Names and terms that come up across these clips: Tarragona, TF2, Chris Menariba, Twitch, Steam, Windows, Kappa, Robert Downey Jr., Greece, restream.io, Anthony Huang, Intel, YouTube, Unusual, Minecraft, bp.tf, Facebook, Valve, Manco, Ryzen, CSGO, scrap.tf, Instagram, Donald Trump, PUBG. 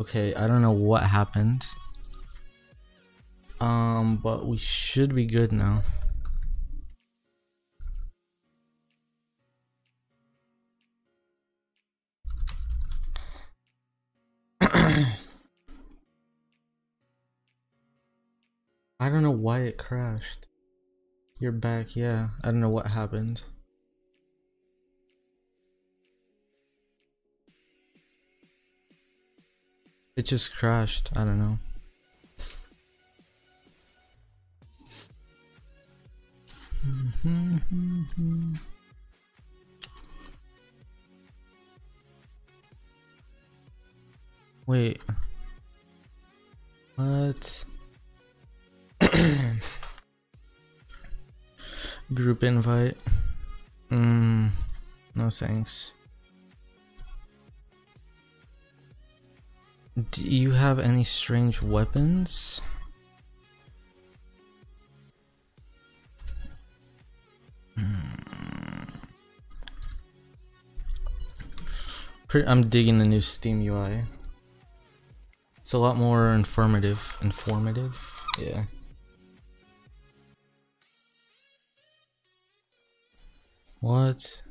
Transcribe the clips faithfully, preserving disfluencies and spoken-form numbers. Okay, I don't know what happened. Um, but we should be good now. I don't know why it crashed. You're back, yeah. I don't know what happened. It just crashed. I don't know. Wait. What? Group invite. Mm, no thanks. Do you have any strange weapons? Mm. I'm digging the new Steam U I. It's a lot more informative. Informative? Yeah. What?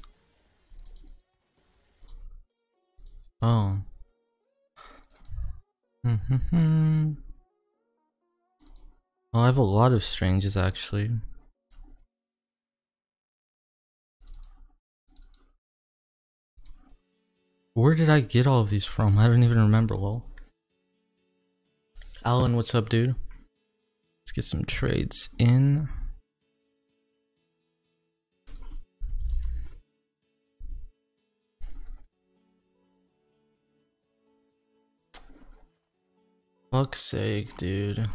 Oh. Mm-hmm. Oh, I have a lot of strangers actually. Where did I get all of these from? I don't even remember. Well, Alan, what's up, dude? Let's get some trades in. Fuck's sake, dude.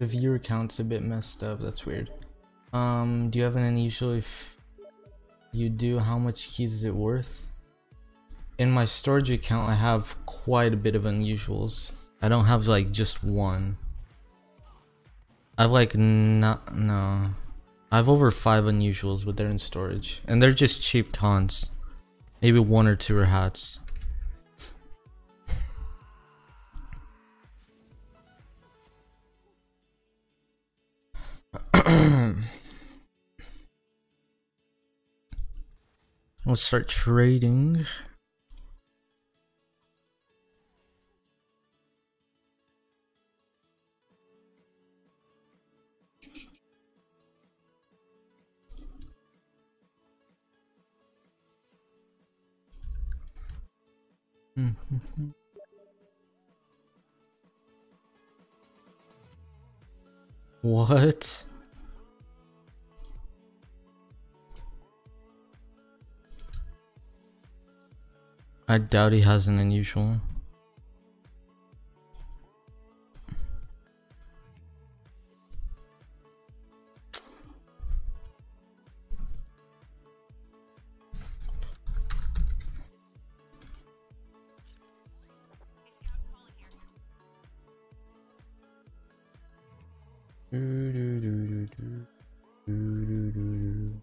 The viewer count's a bit messed up, that's weird. Um, do you have an unusual? If you do, how much keys is it worth? In my storage account, I have quite a bit of unusuals. I don't have like just one. I've like not, no. I have over five unusuals, but they're in storage. And they're just cheap taunts. Maybe one or two are hats. Let's start trading. Mm-hmm. What? I doubt he has an unusual. Do, do, do, do, do. Do, do, do, do.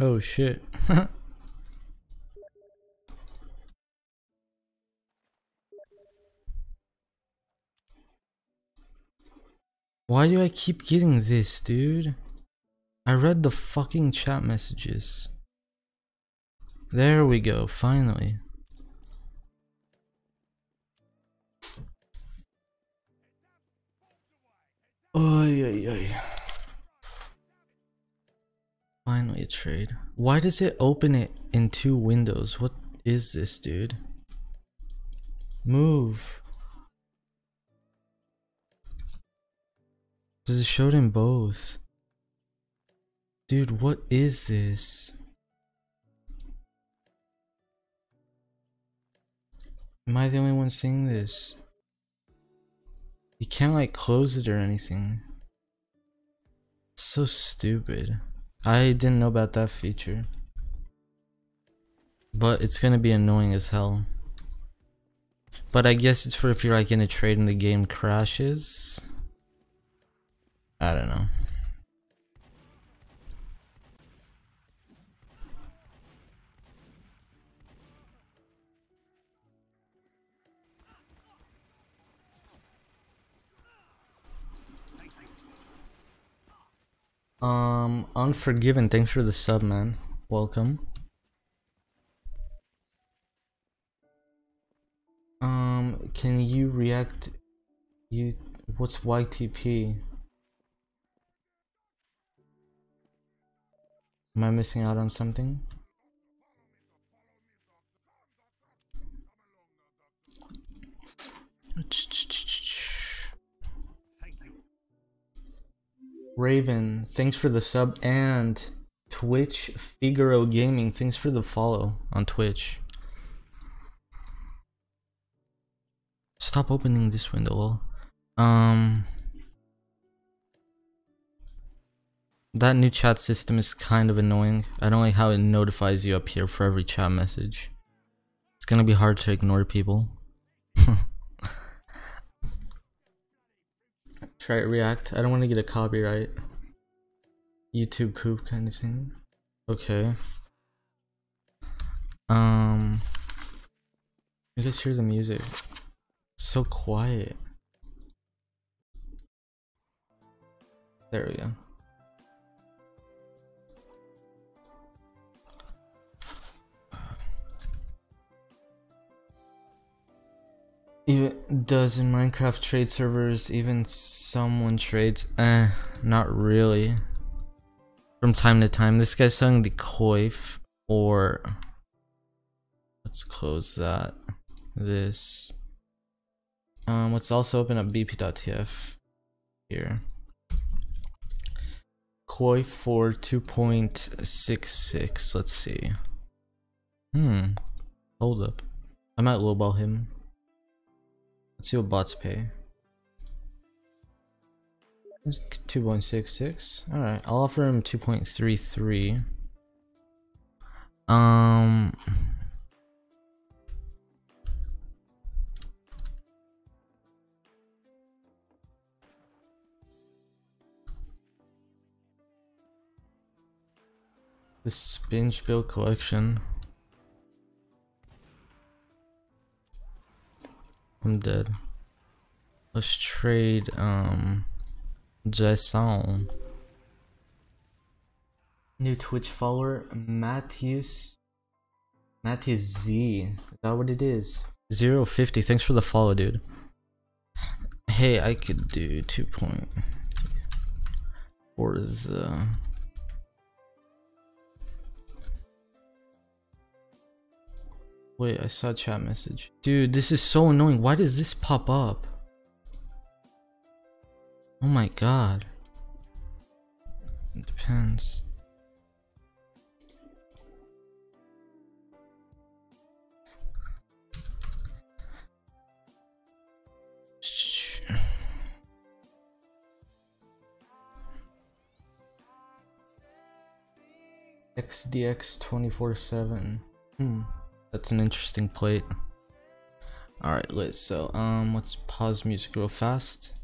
Oh shit. Why do I keep getting this, dude? I read the fucking chat messages. There we go, finally. Oy, oy, oy. Finally a trade. Why does it open it in two windows? What is this, dude? Move. Does it show it in both? Dude, what is this? Am I the only one seeing this? You can't like close it or anything. It's so stupid. I didn't know about that feature. But it's gonna be annoying as hell. But I guess it's for if you're like in a trade and the game crashes. I don't know. Um, Unforgiven, thanks for the sub, man. Welcome. Um, can you react? You, what's Y T P? Am I missing out on something? Raven, thanks for the sub, and Twitch Figaro Gaming, thanks for the follow on Twitch. Stop opening this window. Um, that new chat system is kind of annoying. I don't like how it notifies you up here for every chat message. It's gonna be hard to ignore people. Try it, react. I don't want to get a copyright. YouTube poop kind of thing. Okay. Um. I just hear the music. It's so quiet. There we go. Even does in Minecraft trade servers even someone trades? Eh, not really. From time to time, this guy's selling the coif, or let's close that. This. Um, let's also open up b p dot t f here. Coif for two point six six. Let's see. Hmm. Hold up. I might lowball him. Let's see what bots pay. It's two point six six. Alright, I'll offer him two point three three. Um. The Spinge Bill Collection. I'm dead. Let's trade um Jason. New Twitch follower Matthews Matthews Z. Is that what it is? zero fifty, thanks for the follow, dude. Hey, I could do two point for the Wait, I saw a chat message. Dude, this is so annoying. Why does this pop up? Oh my god. It depends. X D X twenty-four seven. Hmm. That's an interesting plate. Alright, lit. So, um, let's pause music real fast.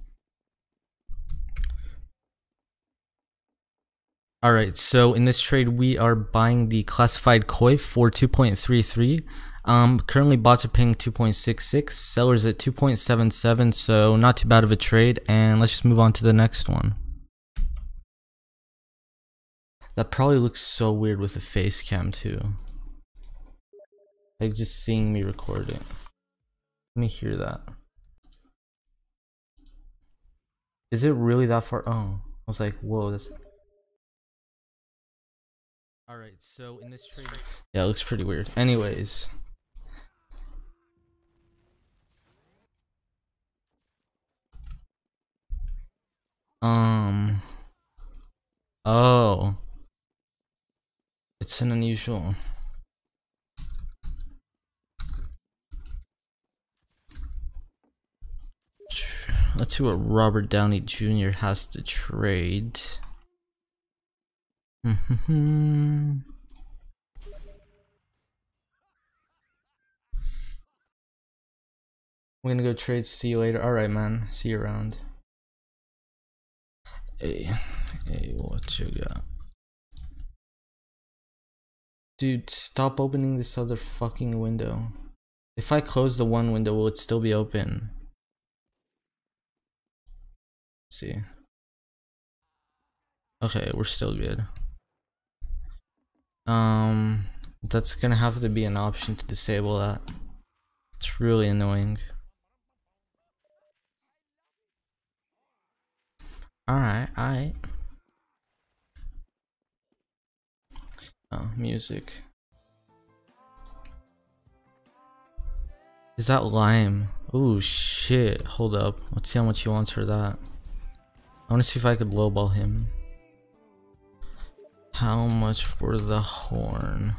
All right, so in this trade, we are buying the classified Koi for two point three three. Um, currently, bots are paying two point six six, sellers at two point seven seven, so not too bad of a trade. And let's just move on to the next one. That probably looks so weird with a face cam too. Like just seeing me record it. Let me hear that. Is it really that far? Oh, I was like, whoa, that's... Alright, so in this trade... Yeah, it looks pretty weird. Anyways. Um... Oh. It's an unusual... Let's see what Robert Downey Junior has to trade. I'm gonna go trade, see you later. Alright man, see you around. Hey, hey, what you got? Dude, stop opening this other fucking window. If I close the one window, will it still be open? Let's see. Okay, we're still good. Um, that's gonna have to be an option to disable that. It's really annoying. Alright, alright. Oh, music. Is that lime? Ooh, shit. Hold up. Let's see how much he wants for that. I wanna see if I could lowball him. How much for the horn?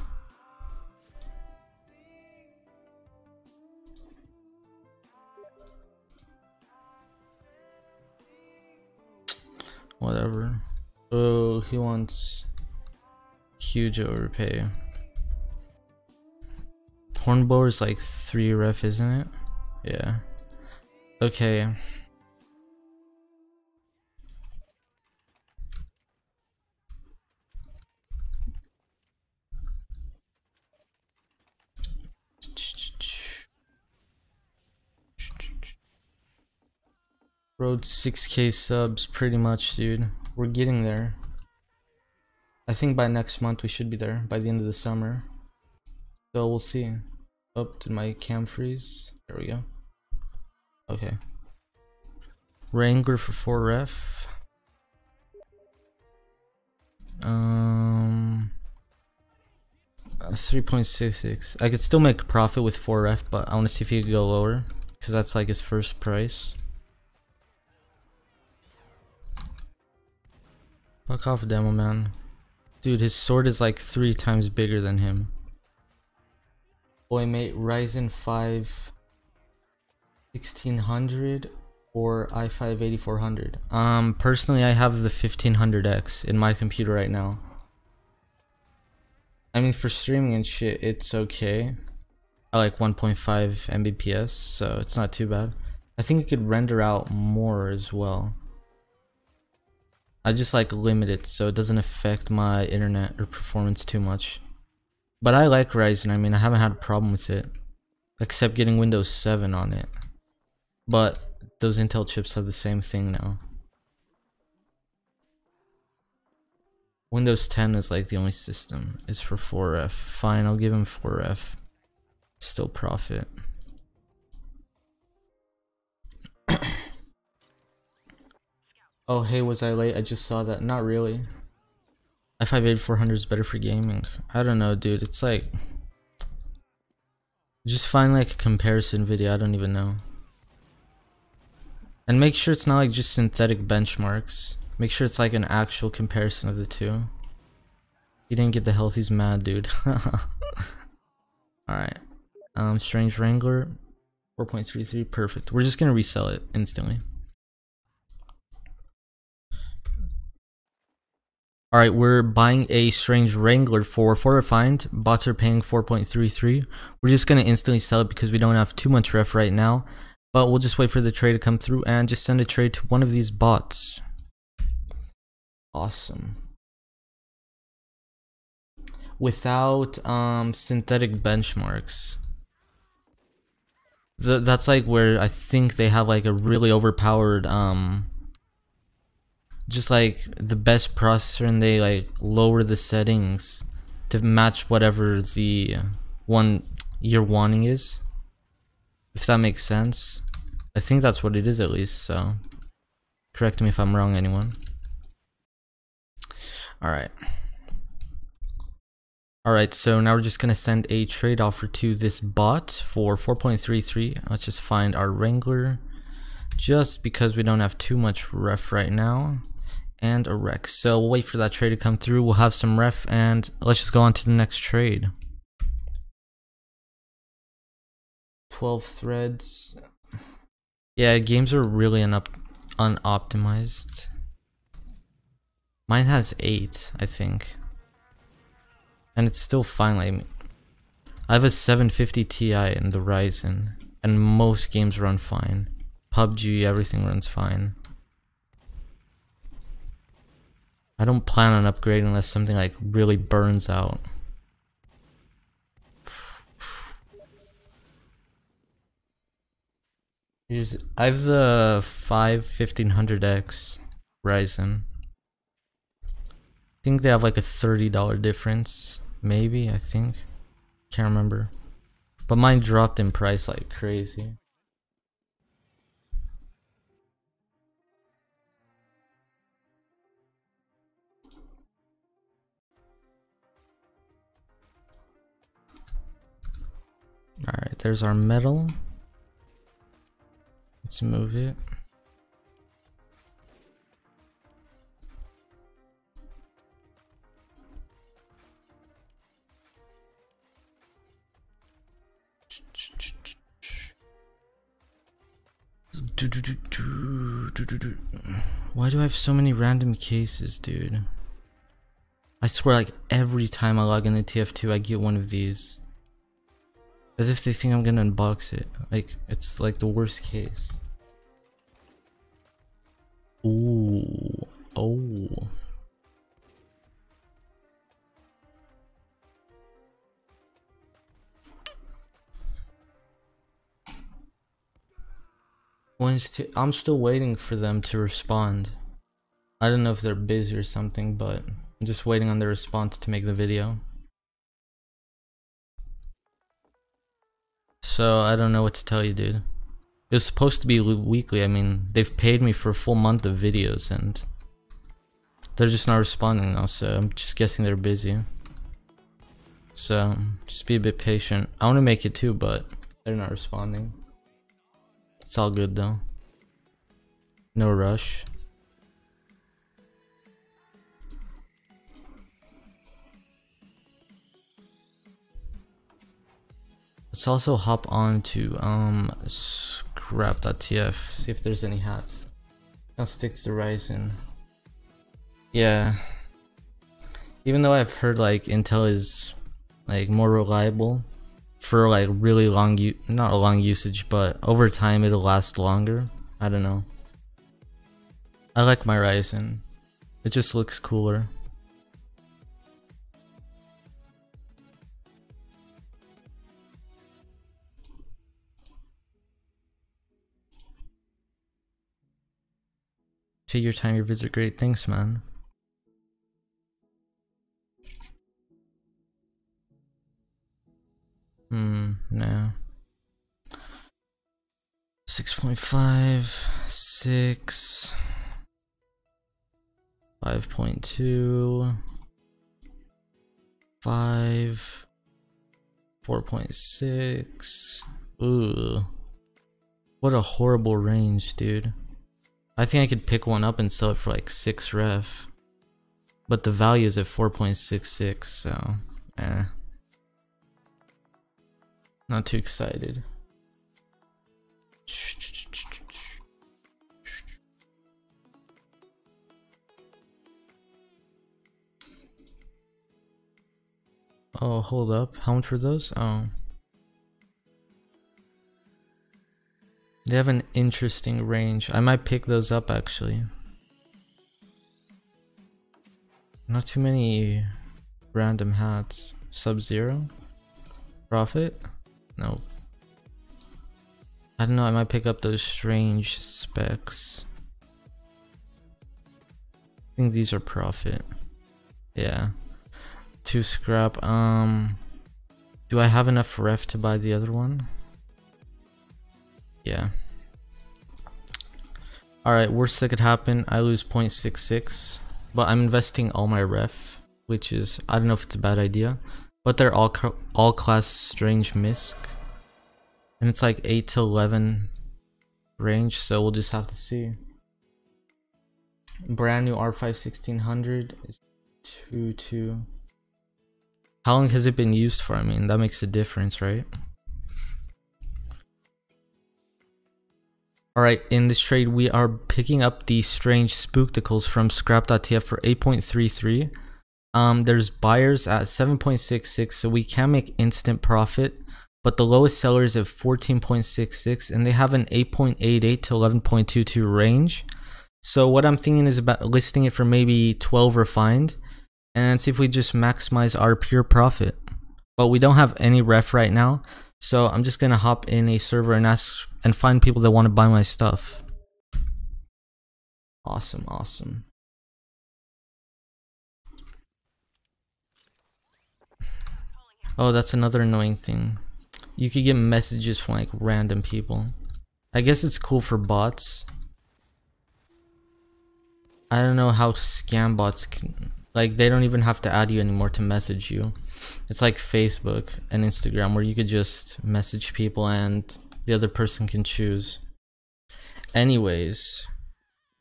Whatever. Oh, he wants huge overpay. Hornblower is like three ref, isn't it? Yeah. Okay. Road six K subs, pretty much, dude. We're getting there. I think by next month we should be there, by the end of the summer. So we'll see. Oh, did my cam freeze? There we go. Okay. Wrangler for four ref. Um, three point six six. I could still make a profit with four ref, but I want to see if he could go lower, because that's like his first price. Fuck off, demo man. Dude, his sword is like three times bigger than him. Boy mate, Ryzen five sixteen hundred or i five eighty-four hundred. Um, personally, I have the fifteen hundred X in my computer right now. I mean, for streaming and shit, it's okay. I like one point five megabits per second, so it's not too bad. I think it could render out more as well. I just like limit it so it doesn't affect my internet or performance too much. But I like Ryzen, I mean I haven't had a problem with it. Except getting Windows seven on it. But those Intel chips have the same thing now. Windows ten is like the only system. It's for four ref. Fine, I'll give him four ref. Still profit. Oh hey, was I late? I just saw that. Not really. i five eighty-four hundred is better for gaming. I don't know, dude. It's like... Just find like a comparison video. I don't even know. And make sure it's not like just synthetic benchmarks. Make sure it's like an actual comparison of the two. You didn't get the health, he's mad, dude. Alright. Um, Strange Wrangler. four point three three. Perfect. We're just gonna resell it instantly. Alright, we're buying a Strange Wrangler for four refined. Bots are paying four point three three. We're just going to instantly sell it because we don't have too much ref right now. But we'll just wait for the trade to come through and just send a trade to one of these bots. Awesome. without um, synthetic benchmarks. Th that's like where I think they have like a really overpowered, um, just like the best processor, and they like lower the settings to match whatever the one you're wanting is. If that makes sense. I think that's what it is, at least, so correct me if I'm wrong, anyone. Alright. Alright, so now we're just gonna send a trade offer to this bot for four point three three. Let's just find our Wrangler, just because we don't have too much ref right now, and a rec. So we'll wait for that trade to come through, we'll have some ref, and let's just go on to the next trade. twelve threads. Yeah, games are really unop unoptimized. Mine has eight, I think. And it's still fine. Like, I have a seven fifty T I in the Ryzen, and most games run fine. P U B G, everything runs fine. I don't plan on upgrading unless something like really burns out. Here's, I have the five fifteen hundred X Ryzen. I think they have like a thirty dollar difference, maybe, I think. Can't remember. But mine dropped in price like crazy. Alright, there's our metal. Let's move it. Why do I have so many random cases, dude? I swear, like every time I log into T F two, I get one of these. As if they think I'm gonna unbox it. Like, it's like the worst case. Ooh. Oh. Wednesday, I'm still waiting for them to respond. I don't know if they're busy or something, but I'm just waiting on their response to make the video. So I don't know what to tell you, dude. It was supposed to be weekly. I mean, they've paid me for a full month of videos, and they're just not responding now, so I'm just guessing they're busy. So just be a bit patient. I want to make it too, but they're not responding. It's all good though. No rush. Let's also hop on to um, scrap dot T F, see if there's any hats. I'll stick to the Ryzen. Yeah. Even though I've heard like Intel is like more reliable for like really long, u not a long usage, but over time it'll last longer. I don't know. I like my Ryzen. It just looks cooler. Take your time, your vids are great. Thanks, man. Hmm, no. six point five, six, five point two, five, four point six. Ooh. What a horrible range, dude. I think I could pick one up and sell it for like six ref, but the value is at four point six six, so eh. Not too excited. Oh, hold up. How much were those? Oh. They have an interesting range. I might pick those up actually. Not too many random hats. Sub-Zero? Profit? Nope. I don't know, I might pick up those strange specs. I think these are profit. Yeah. Two scrap. Um, do I have enough ref to buy the other one? Yeah. Alright, worst that could happen, I lose zero point six six. But I'm investing all my ref, which is, I don't know if it's a bad idea. But they're all, all class strange misc. And it's like eight to eleven range, so we'll just have to see. Brand new R five sixteen hundred is two two. How long has it been used for? I mean, that makes a difference, right? Alright, in this trade we are picking up the strange spookticles from scrap dot T F for eight point three three. Um, there's buyers at seven point six six, so we can make instant profit. But the lowest seller is at fourteen point six six, and they have an eight point eight eight to eleven point two two range. So what I'm thinking is about listing it for maybe twelve refined, and see if we just maximize our pure profit. But we don't have any ref right now, so I'm just gonna hop in a server and ask and find people that want to buy my stuff. Awesome, awesome. Oh, that's another annoying thing. You could get messages from like random people. I guess it's cool for bots. I don't know how scam bots can, like, they don't even have to add you anymore to message you. It's like Facebook and Instagram where you could just message people and the other person can choose. Anyways,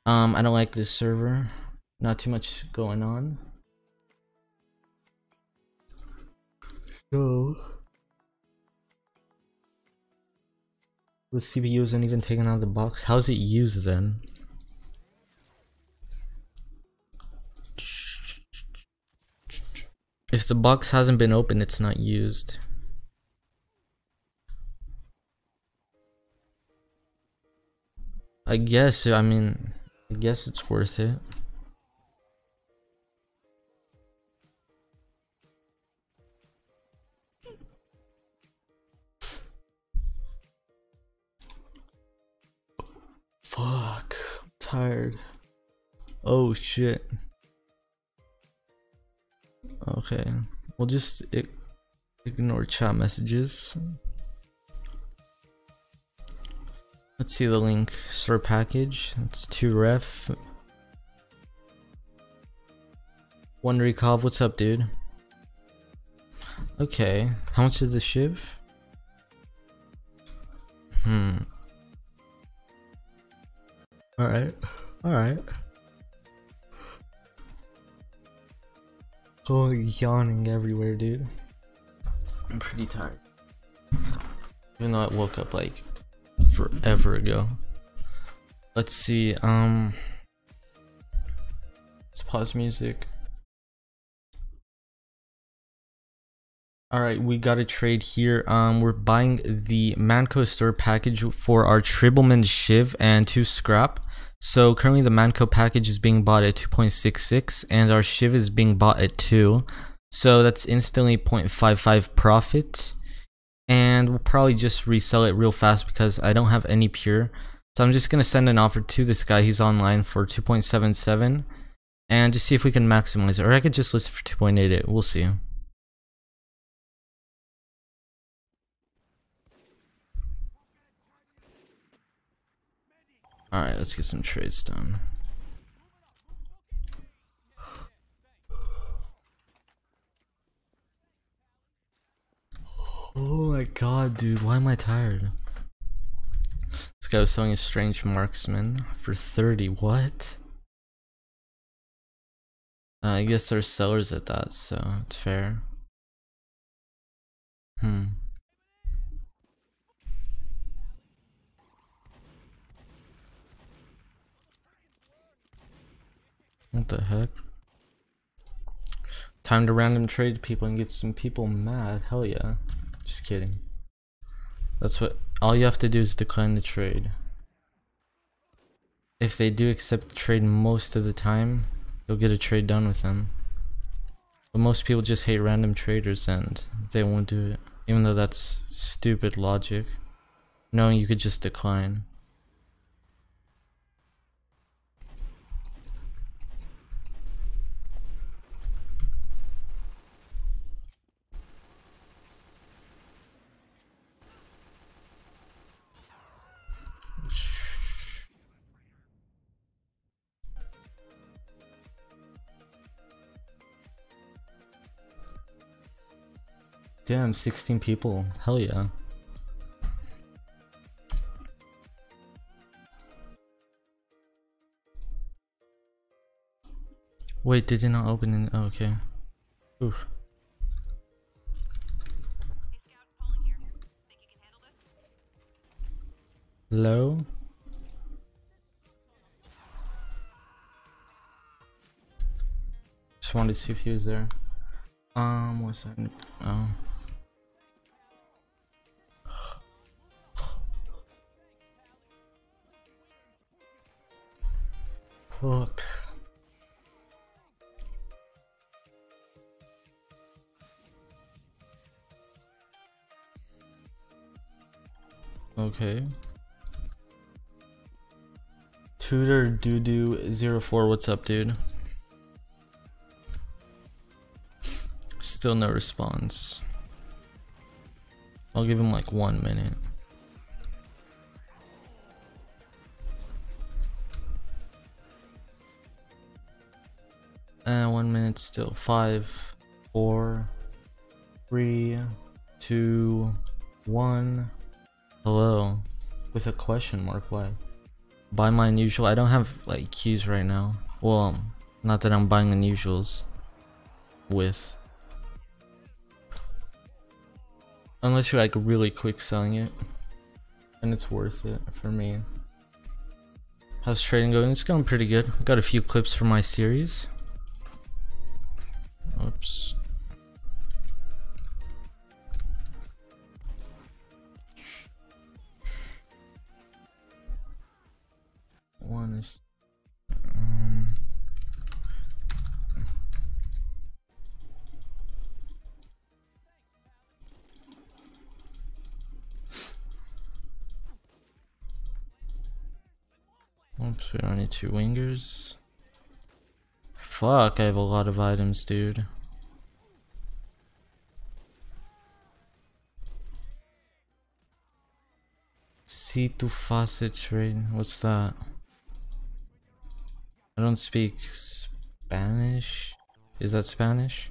um, I don't like this server. Not too much going on. So the C P U isn't even taken out of the box. How's it used then? If the box hasn't been opened, it's not used. I guess, I mean, I guess it's worth it. Fuck, I'm tired. Oh shit. Okay, we'll just ignore chat messages. Let's see the link. Store package. That's two ref. Wonderykov, what's up, dude? Okay, how much is the shiv? Hmm. Alright, alright. Oh, yawning everywhere, dude. I'm pretty tired. Even though I woke up like forever ago. Let's see, um. Let's pause music. Alright, we got a trade here. Um, we're buying the Manco store package for our Tribbleman Shiv and two scrap. So currently the Manco package is being bought at two point six six and our Shiv is being bought at two. So that's instantly zero point five five profit. And we'll probably just resell it real fast because I don't have any pure. So I'm just going to send an offer to this guy. He's online for two point seven seven and just see if we can maximize it. Or I could just list it for two point eight eight. We'll see. Alright, let's get some trades done. Oh my god, dude, why am I tired? This guy was selling a strange marksman for thirty, what? Uh, I guess there's sellers at that, so it's fair. Hmm. What the heck? Time to random trade people and get some people mad. Hell yeah. Just kidding. That's what, all you have to do is decline the trade. If they do accept the trade most of the time, you'll get a trade done with them. But most people just hate random traders and they won't do it, even though that's stupid logic, knowing you could just decline. Damn, sixteen people. Hell yeah. Wait, did you not open it? Oh, okay. Oof. Hello? Just wanted to see if he was there. Um, what's that? Oh. Fuck. Okay. Tutor Doodoo zero four. What's up, dude? Still no response. I'll give him like one minute. And uh, one minute still. Five, four, three, two, one. Hello. With a question mark, why? Buy my unusual. I don't have like keys right now. Well, not that I'm buying unusuals with. Unless you're like really quick selling it. And it's worth it for me. How's trading going? It's going pretty good. Got a few clips for my series. Oops. One is um oops, we only need two wingers. Fuck, I have a lot of items, dude. C two facet trade. What's that? I don't speak Spanish. Is that Spanish?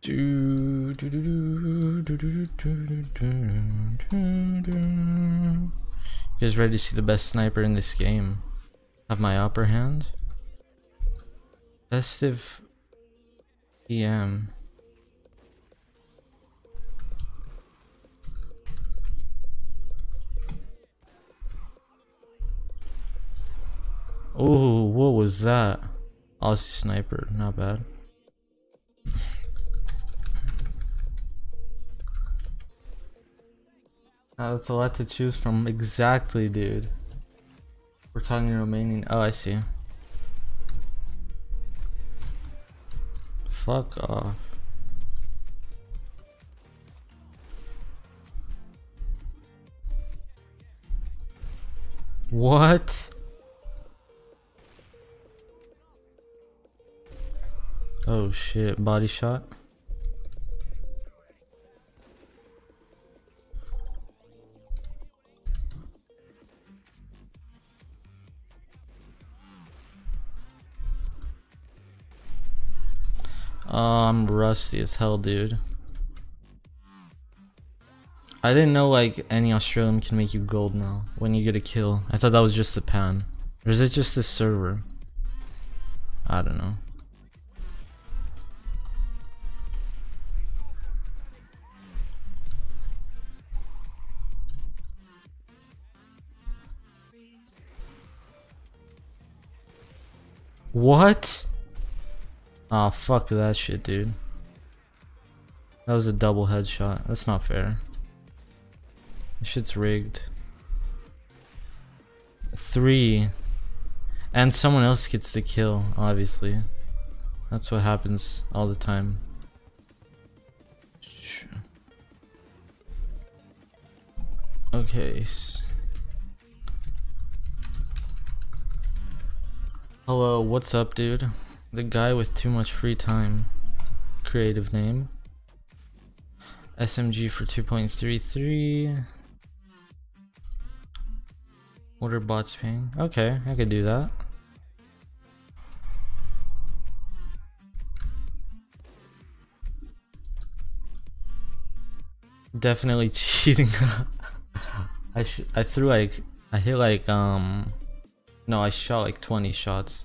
Do, do, do, do, do, do, do, do, do. You guys ready to see the best sniper in this game? Have my upper hand. Festive E M. Oh, what was that? Aussie sniper, not bad. Uh, that's a lot to choose from. Exactly, dude. We're talking Romanian. Oh, I see. Fuck off. What? Oh shit, body shot. Oh, I'm rusty as hell, dude. I didn't know like any Australian can make you gold now when you get a kill. I thought that was just the pan. Or is it just this server? I don't know. What? Aw, oh, fuck that shit, dude. That was a double headshot. That's not fair. This shit's rigged. three. And someone else gets the kill, obviously. That's what happens all the time. Okay. Hello, what's up, dude? The guy with too much free time. Creative name. S M G for two point three three. What are bots paying? Okay, I could do that. Definitely cheating. I sh I threw like I hit like um no I shot like twenty shots.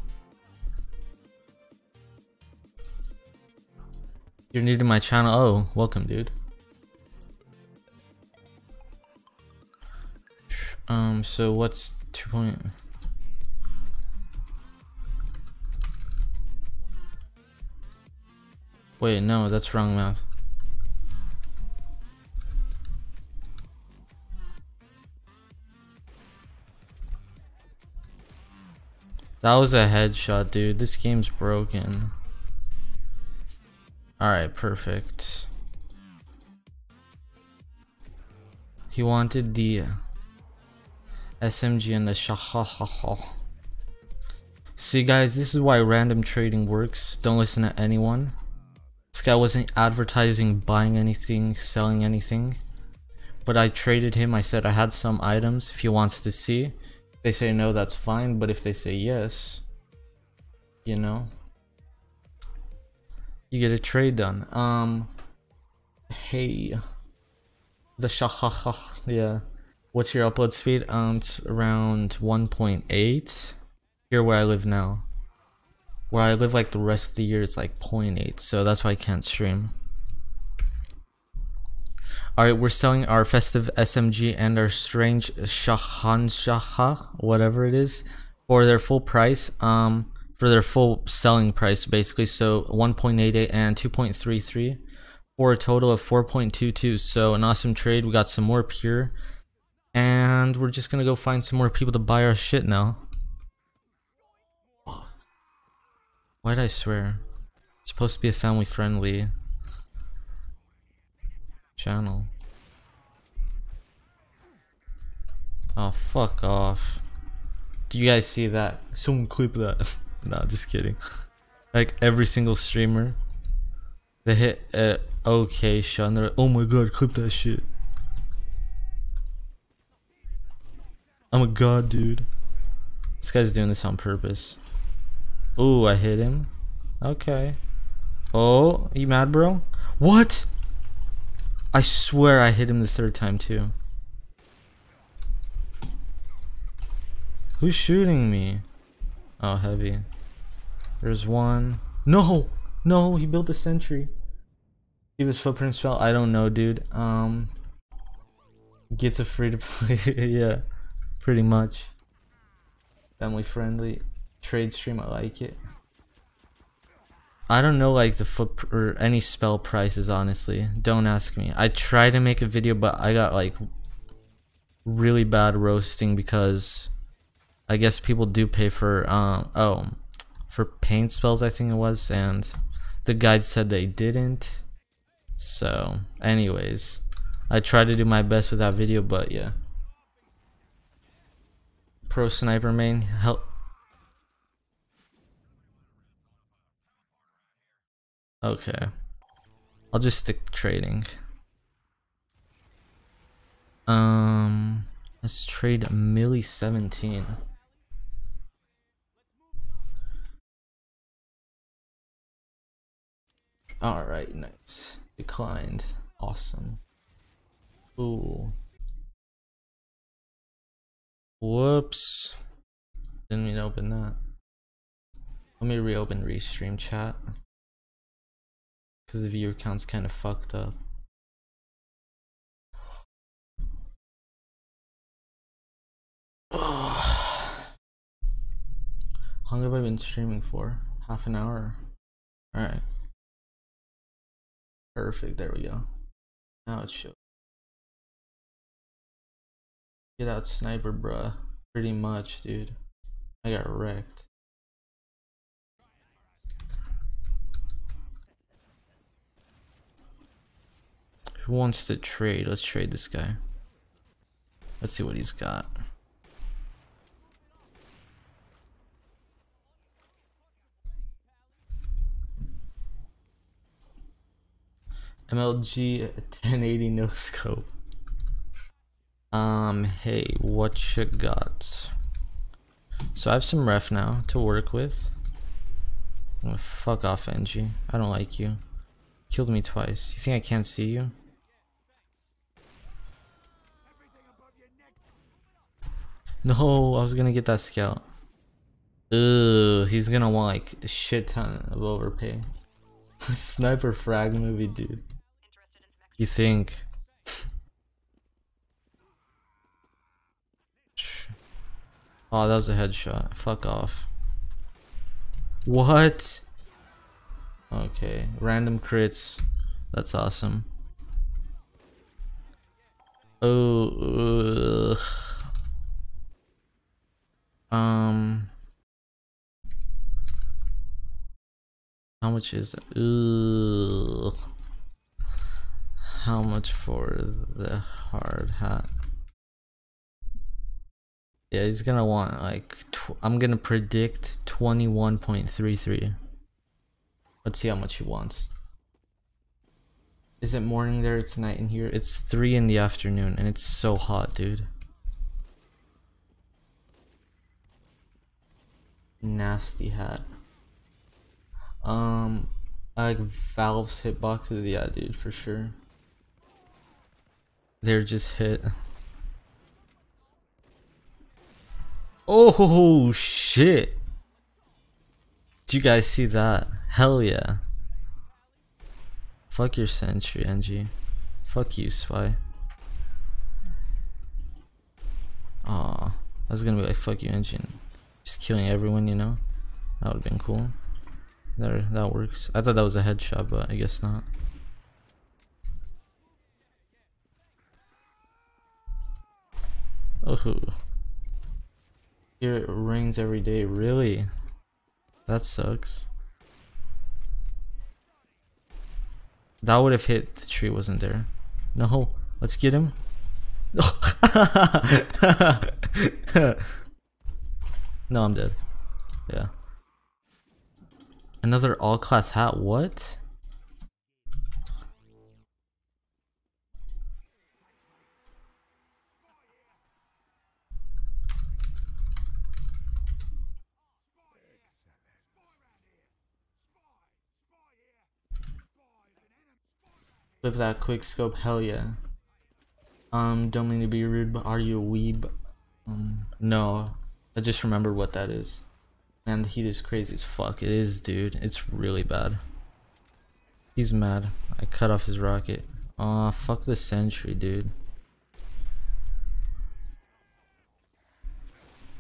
You're new to my channel. Oh, welcome, dude. Um so what's two point Wait, no, that's wrong math. That was a headshot, dude. This game's broken. Alright, perfect. He wanted the S M G and the shahahaha. See, guys, this is why random trading works. Don't listen to anyone. This guy wasn't advertising, buying anything, selling anything. But I traded him. I said I had some items if he wants to see. They say no, that's fine, but if they say yes, you know, you get a trade done. Um, hey, the shahaha, yeah. What's your upload speed? Um, it's around one point eight here where I live now. Where I live like the rest of the year, it's like zero point eight, so that's why I can't stream. Alright, we're selling our festive S M G and our strange shahanshaha, whatever it is, for their full price, um, for their full selling price, basically. So one point eight eight and two point three three for a total of four point two two. So an awesome trade. We got some more pure, and we're just gonna go find some more people to buy our shit now. Why'd I swear? It's supposed to be a family-friendly channel. Oh, fuck off. Do you guys see that? Someone clip that. Nah, just kidding. Like every single streamer, they hit uh, okay shot and they're like, oh my god, clip that shit. I'm a god, dude. This guy's doing this on purpose. Ooh, I hit him. Okay. Oh, you mad, bro? What? I swear I hit him the third time too. Who's shooting me? Oh, heavy. There's one. No! No, he built a sentry. He was footprint spell? I don't know, dude. Um... Gets a free to play. Yeah. Pretty much. Family friendly. Trade stream, I like it. I don't know like the foot or any spell prices, honestly. Don't ask me. I tried to make a video, but I got like really bad roasting because I guess people do pay for um oh for paint spells, I think it was, and the guide said they didn't. So anyways, I tried to do my best with that video, but yeah. Pro sniper main help. Okay, I'll just stick trading. Um, let's trade Millie seventeen. All right, nice. Declined. Awesome. Ooh. Whoops. Didn't mean to open that. Let me reopen Restream chat. Because the viewer count's kind of fucked up. How long have I been streaming for? Half an hour? Alright. Perfect, there we go. Now it shows. Get out, sniper, bruh. Pretty much, dude. I got wrecked. Who wants to trade? Let's trade this guy. Let's see what he's got. M L G ten eighty no scope. Um, hey, what you got? So I have some ref now to work with. I'm gonna fuck off, N G. I don't like you. You killed me twice. You think I can't see you? No, I was gonna get that scout. Ugh, he's gonna want like a shit ton of overpay. Sniper frag movie, dude. You think? Oh, that was a headshot. Fuck off. What? Okay, random crits. That's awesome. Oh. Ugh. Um. How much is it? Ugh. How much for the hard hat? Yeah, he's gonna want like, tw I'm gonna predict twenty-one point three three. Let's see how much he wants. Is it morning there? It's night in here. It's three in the afternoon and it's so hot, dude. Nasty hat. Um, I like Valve's hitboxes, yeah dude, for sure. They're just hit. Oh shit! Did you guys see that? Hell yeah. Fuck your sentry, N G. Fuck you, Spy. Aw, I was gonna be like, fuck you, N G. Just killing everyone, you know? That would've been cool. There, that works. I thought that was a headshot, but I guess not. Oh, here it rains every day. Really? That sucks. That would have hit if the tree wasn't there. No, let's get him. No, I'm dead. Yeah. Another all-class hat, what? Flip that quick scope, hell yeah. Um, don't mean to be rude, but are you a weeb? Um, no, I just remembered what that is. Man, the heat is crazy as fuck. It is, dude. It's really bad. He's mad. I cut off his rocket. Aw, fuck the sentry, dude.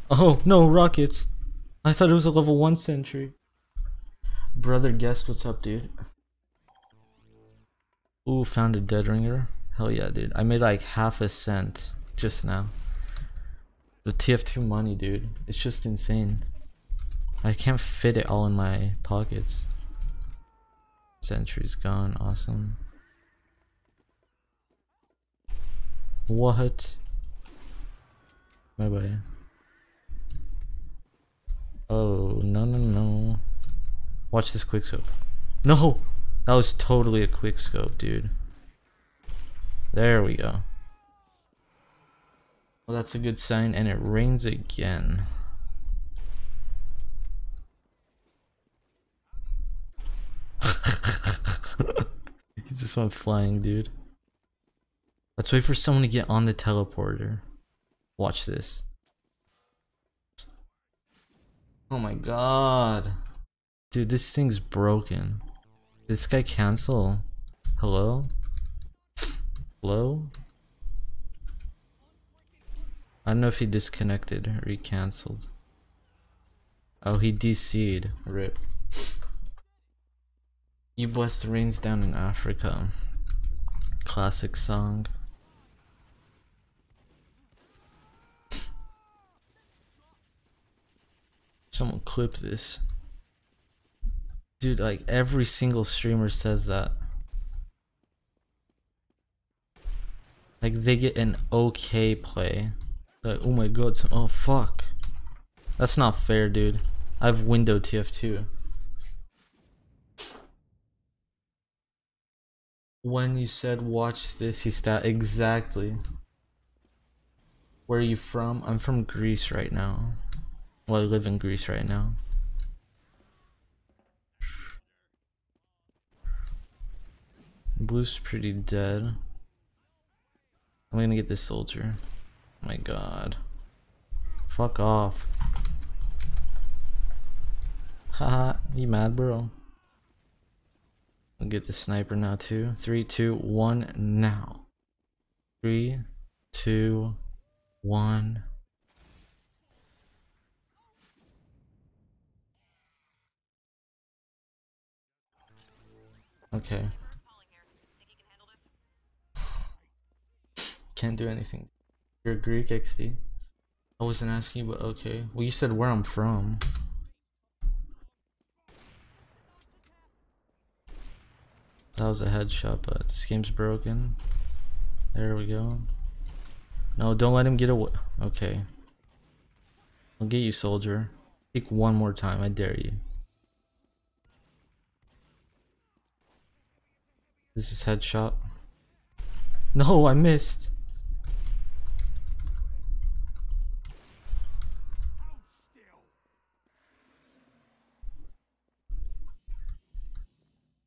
Oh, no, rockets. I thought it was a level one sentry. Brother guessed, what's up, dude? Ooh, found a dead ringer. Hell yeah, dude. I made like half a cent just now. The T F two money, dude. It's just insane. I can't fit it all in my pockets. Sentry's gone, awesome. What? Bye bye. Oh, no, no, no. Watch this quick scope. No! That was totally a quick scope, dude. There we go. Well, that's a good sign, and it rains again. He just went flying, dude. Let's wait for someone to get on the teleporter. Watch this. Oh my god. Dude, this thing's broken. Did this guy cancel? Hello? Hello? I don't know if he disconnected or he cancelled. Oh, he D C'd. Rip. You bless the rains down in Africa. Classic song. Someone clip this. Dude, like every single streamer says that. Like they get an okay play. Like, oh my god, so, oh fuck. That's not fair, dude. I have Windows T F two. When you said watch this, he stat exactly. Where are you from? I'm from Greece right now. Well, I live in Greece right now. Blue's pretty dead. I'm gonna get this soldier. My god. Fuck off. Haha, you mad, bro? I'll get the sniper now too. Three, two, one, now. Three, two, one. Okay. Can't do anything. You're Greek, X D. I wasn't asking you, but okay. Well, you said where I'm from. That was a headshot, but this game's broken. There we go. No, don't let him get away. Okay. I'll get you, soldier. Pick one more time, I dare you. This is headshot. No, I missed.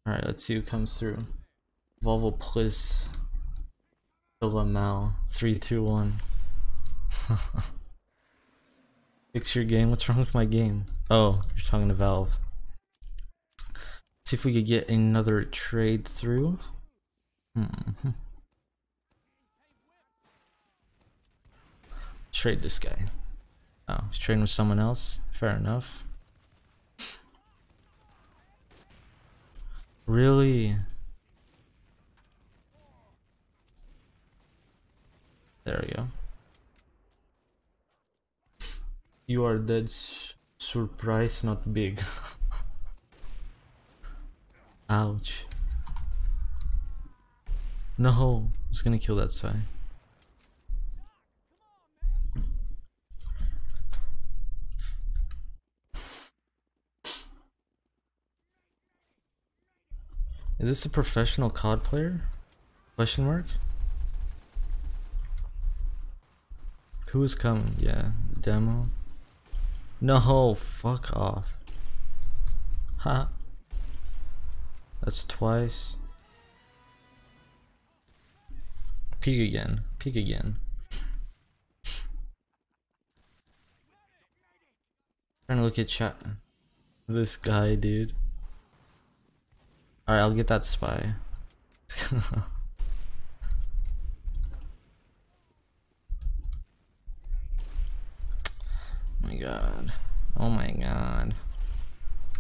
Alright, let's see who comes through. Volvo Pliss. Lamau. three, two, one. Fix your game? What's wrong with my game? Oh, you're talking to Valve. Let's see if we could get another trade through. Hmm. Trade this guy. Oh, he's trading with someone else. Fair enough. Really? There we go. You are dead. Surprise, not big. Ouch. No, I was gonna kill that guy. Is this a professional C O D player? Question mark? Who is coming? Yeah, demo. No, fuck off. Ha. That's twice. Peek again. Peek again. Trying to look at chat. This guy, dude. Alright, I'll get that spy. Oh my god. Oh my god.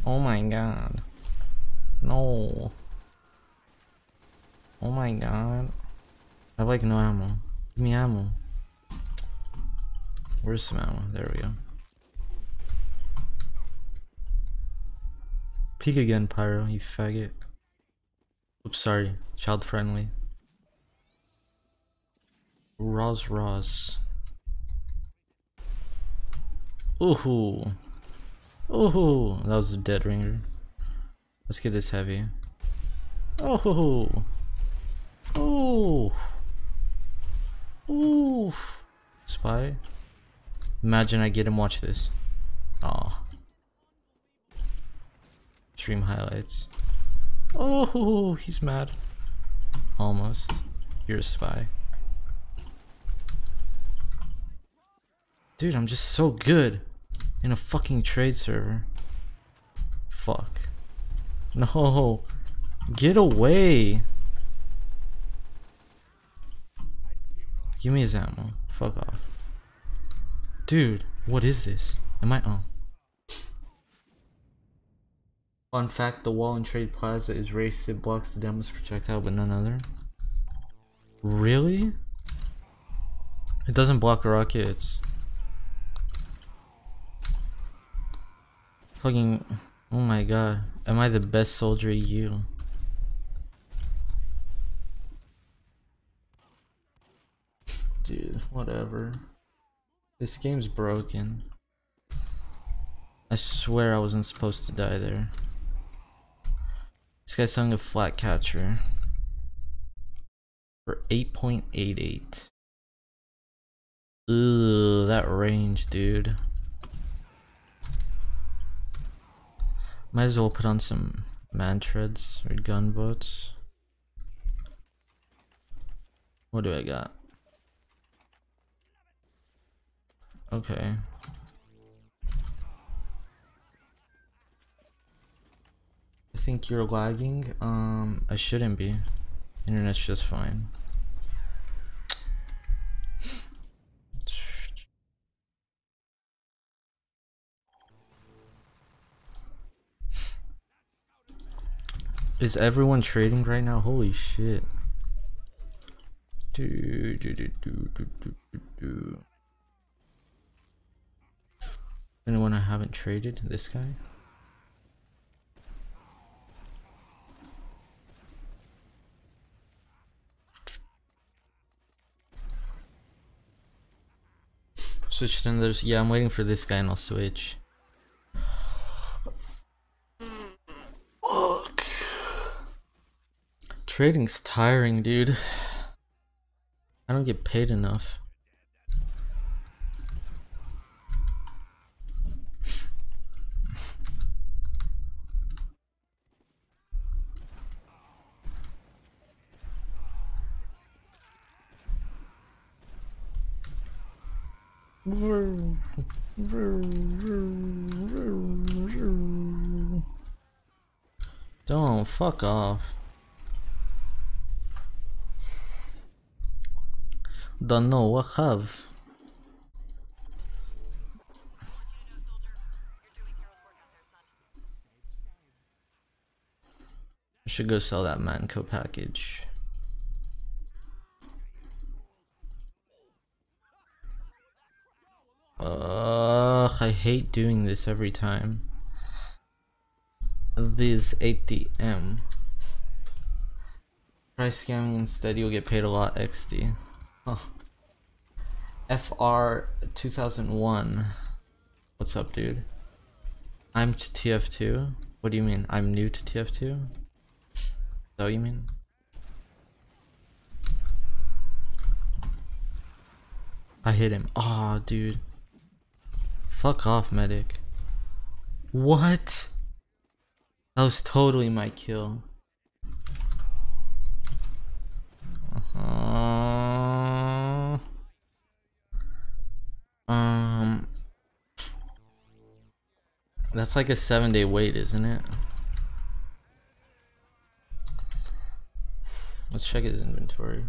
Oh my god. No. Oh my god. I have like no ammo. Give me ammo. Where's some ammo? There we go. Peek again, Pyro, you faggot. Oops, sorry, child friendly. Roz Roz. Ooh. Ooh. That was a dead ringer. Let's get this heavy. Oh. Oh. Ooh. Spy. Imagine I get him, watch this. Aw. Stream highlights. Oh, he's mad. Almost. You're a spy. Dude, I'm just so good in a fucking trade server. Fuck. No. Get away. Give me his ammo. Fuck off. Dude, what is this? Am I- oh. Fun fact, the wall in Trade Plaza is raised, it blocks the demo's projectile, but none other. Really? It doesn't block rockets. fucking... Oh my god. Am I the best soldier at you? Dude, whatever. This game's broken. I swear I wasn't supposed to die there. This guy's selling a flat catcher for eight point eight eight. Ugh, that range, dude. Might as well put on some man treads or gunboats. What do I got? Okay. I think you're lagging. Um, I shouldn't be. Internet's just fine. Is everyone trading right now? Holy shit. Do, do, do, do, do, do, do. Anyone I haven't traded? This guy? Switch tenders. Yeah, I'm waiting for this guy and I'll switch. Fuck. Trading's tiring, dude. I don't get paid enough. Vroom, vroom, vroom, vroom, vroom. Don't fuck off. Don't know what have. I should go sell that Manco package. Ugh, I hate doing this every time. This A T M. Try scamming instead, you'll get paid a lot X D. Huh. F R two thousand one. What's up, dude? I'm to T F two? What do you mean? I'm new to T F two? Is that what you mean? I hit him. Aw, oh, dude. Fuck off, medic. What? That was totally my kill. Uh-huh. Um, that's like a seven day wait, isn't it? Let's check his inventory.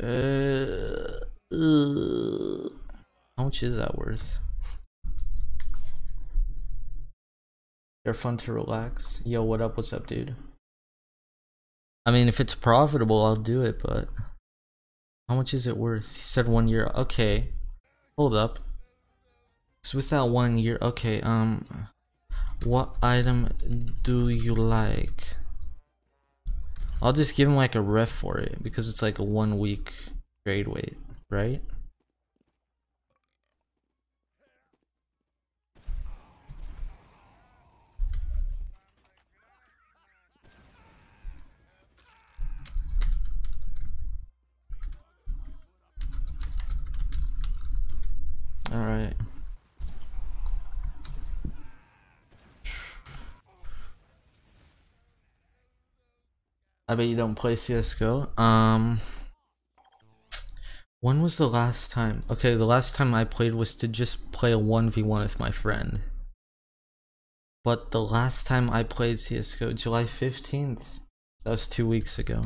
Uh, uh, how much is that worth? They're fun to relax. Yo, what up? What's up, dude? I mean, if it's profitable, I'll do it, but how much is it worth? He said one year. Okay. Hold up. So with that one year, okay, um, what item do you like? I'll just give him like a ref for it because it's like a one week trade wait, right? All right. I bet you don't play C S G O. Um, when was the last time? Okay, the last time I played was to just play a one v one with my friend. But the last time I played C S G O, July fifteenth. That was two weeks ago.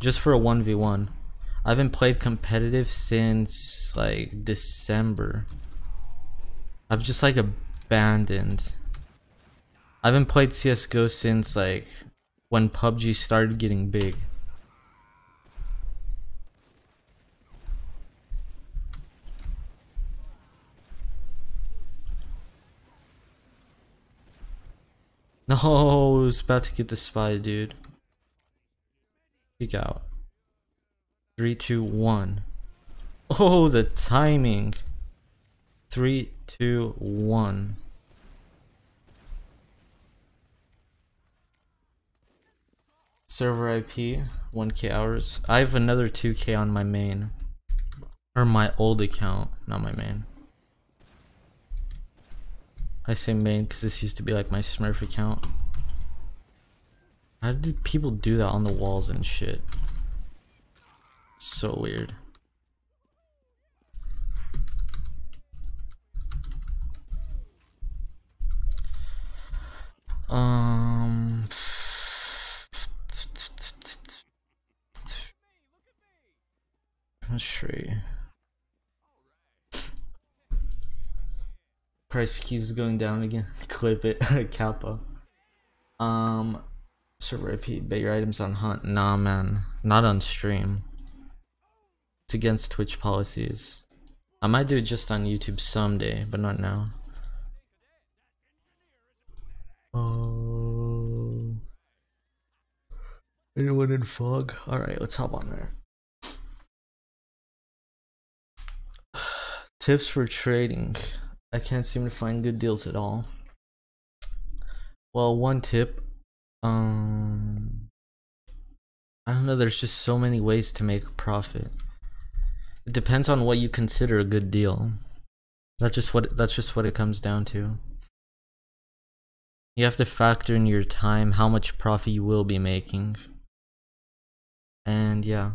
Just for a one v one. I haven't played competitive since like December. I've just like abandoned I haven't played C S G O since like when P U B G started getting big. No, I was about to get the spy, dude. Peek out. Three, two, one. Oh, the timing. Three, two, one. Server I P, one K hours. I have another two K on my main. Or my old account, not my main. I say main because this used to be like my Smurf account. How did people do that on the walls and shit? So weird. Um... Tree. Price keeps going down again. Clip it, Kappa. Um, server I P. Bet your items on hunt. Nah, man, not on stream. It's against Twitch policies. I might do it just on YouTube someday, but not now. Oh, anyone in fog? All right, let's hop on there. Tips for trading. I can't seem to find good deals at all. Well, one tip, um, I don't know, there's just so many ways to make a profit. It depends on what you consider a good deal. That's just what that's just what it comes down to. You have to factor in your time, how much profit you will be making. And yeah.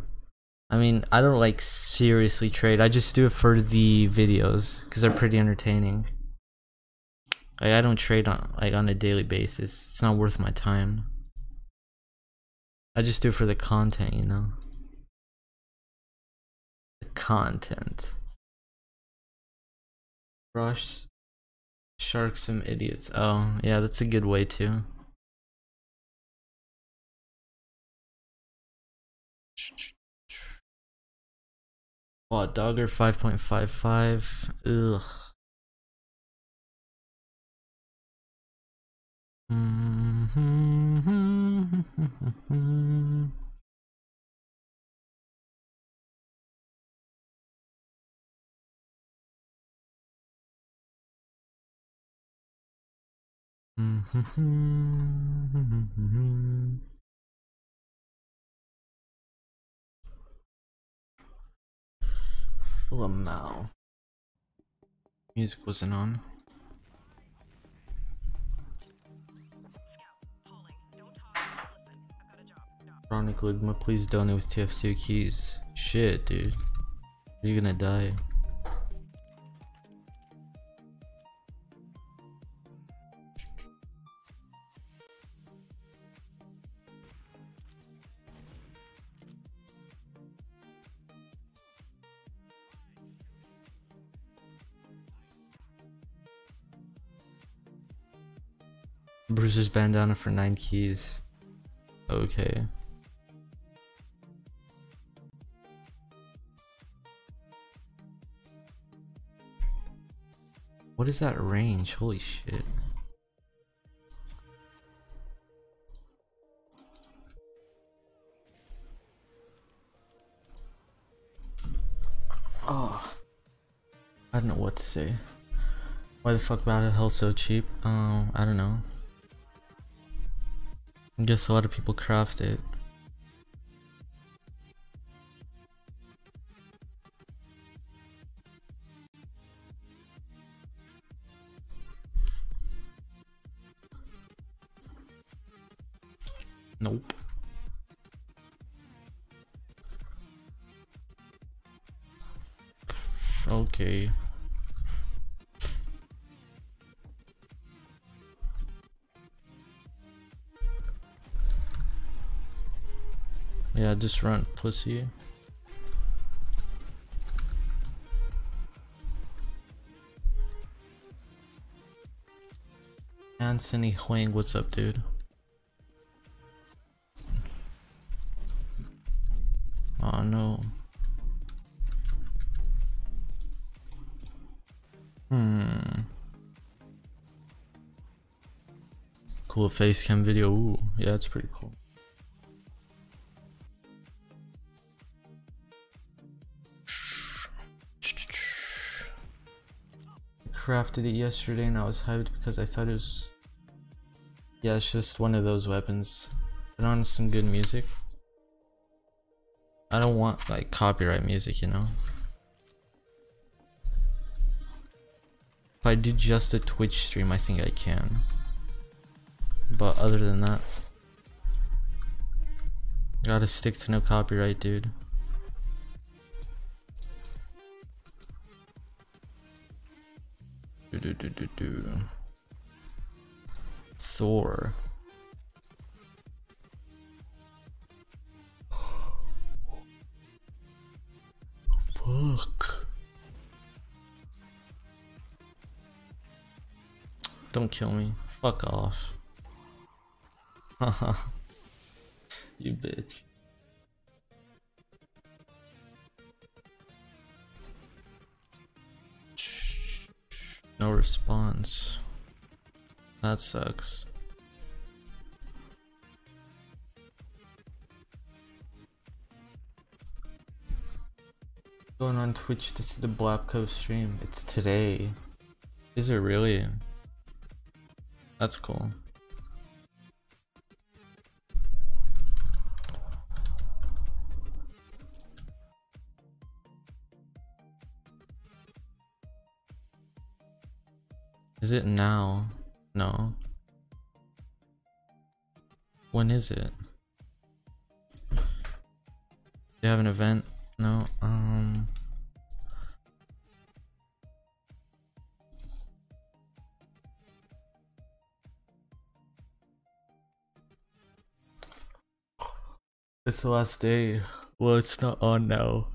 I mean, I don't like seriously trade. I just do it for the videos because they're pretty entertaining. Like, I don't trade on like on a daily basis. It's not worth my time. I just do it for the content, you know. The content. Rush sharks some idiots. Oh yeah, that's a good way too. Wow, Dogger five point five five. Ugh. Mm-hmm. Mm-hmm. Lamau. Music wasn't on. Chronic Ligma, please donate with T F two keys. Shit, dude. You're gonna die. Bruiser's bandana for nine keys. Okay. What is that range? Holy shit. Oh. I don't know what to say. Why the fuck battle hell so cheap? Um, I don't know. I guess a lot of people craft it. Nope. Okay. Yeah, just run, pussy. Anthony Huang, what's up, dude? Oh no. Hmm. Cool face cam video. Ooh, yeah, that's pretty cool. Crafted it yesterday and I was hyped because I thought it was, yeah, it's just one of those weapons. Put on some good music. I don't want like copyright music, you know. If I do just a Twitch stream, I think I can, but other than that, gotta stick to no copyright, dude. Do, do, do, do, do. Thor. Fuck. Don't kill me. Fuck off. Haha. You bitch. No response. That sucks. Going on Twitch to see the Black Coast stream. It's today. Is it really? That's cool. Is it now? No. When is it? Do you have an event? No. Um. It's the last day. Well, it's not on now.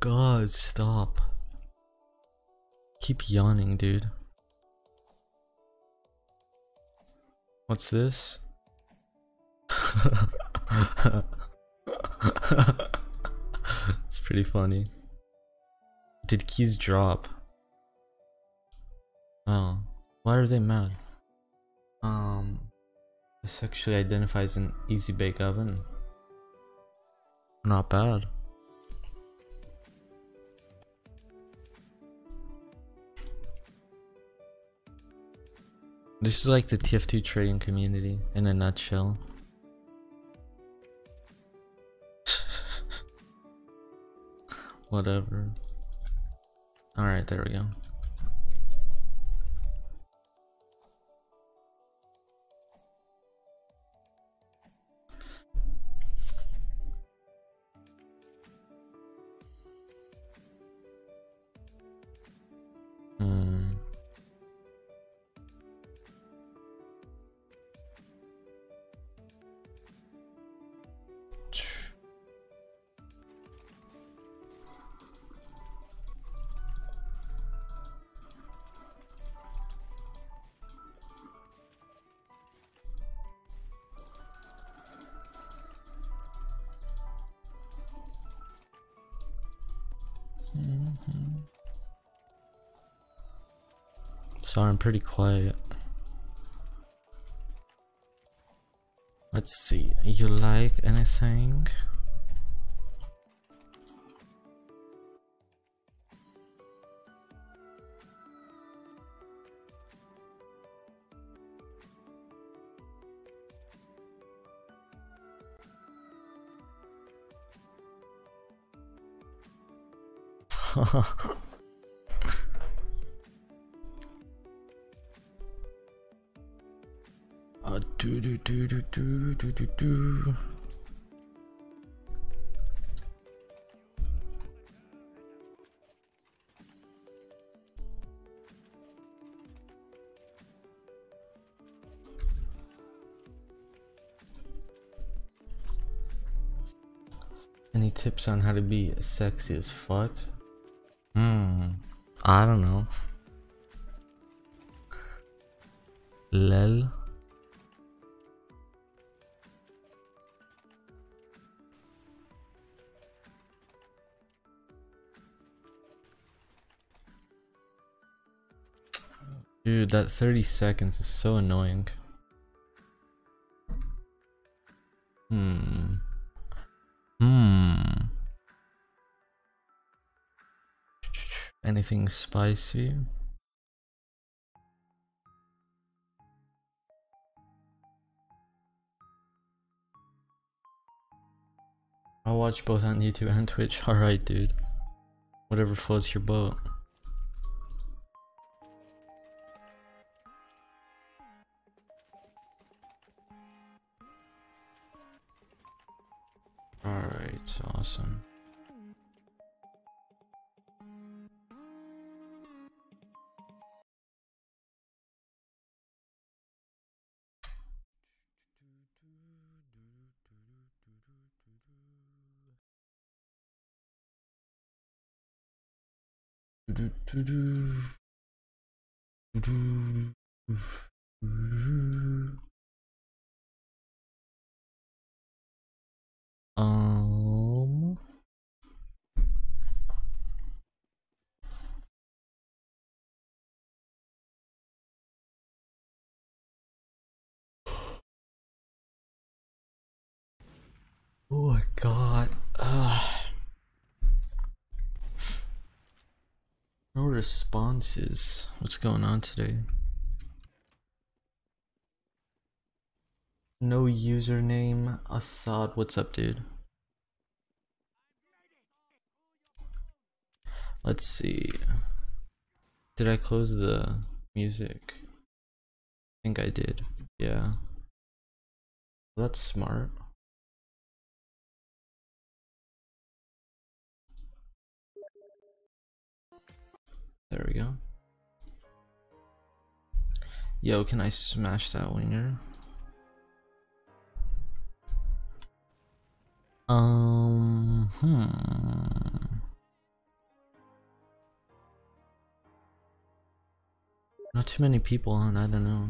God, stop. Keep yawning, dude. What's this? It's pretty funny. Did keys drop? Oh, why are they mad? Um, this actually identifies an easy bake oven. Not bad. This is like the T F two trading community in a nutshell. Whatever. Alright, there we go. Sorry, I'm pretty quiet. Let's see, you like anything? Uh, do do do do do do do do. Any tips on how to be sexy as fuck? Hmm. I don't know. Lel. Dude, that thirty seconds is so annoying. Hmm. Hmm. Anything spicy? I'll watch both on YouTube and Twitch. Alright, dude. Whatever floats your boat. Alright, awesome. Um. Oh my God. Ugh. No responses. What's going on today? No username. Assad, what's up, dude? Let's see. Did I close the music? I think I did. Yeah. Well, that's smart. There we go. Yo, can I smash that winger? Um, hmm. Not too many people on, I don't know.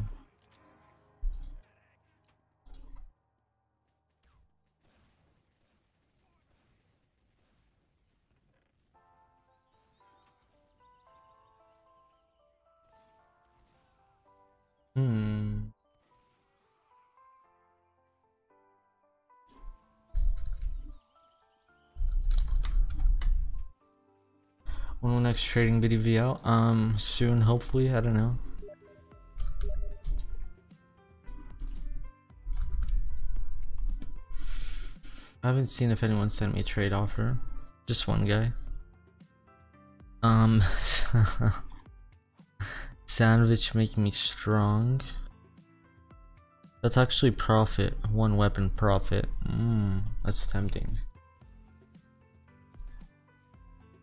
Hmm. When will next trading video be out? Um, soon, hopefully. I don't know. I haven't seen if anyone sent me a trade offer. Just one guy. Um. Sandwich making me strong. That's actually profit. One weapon profit. Mmm, that's tempting.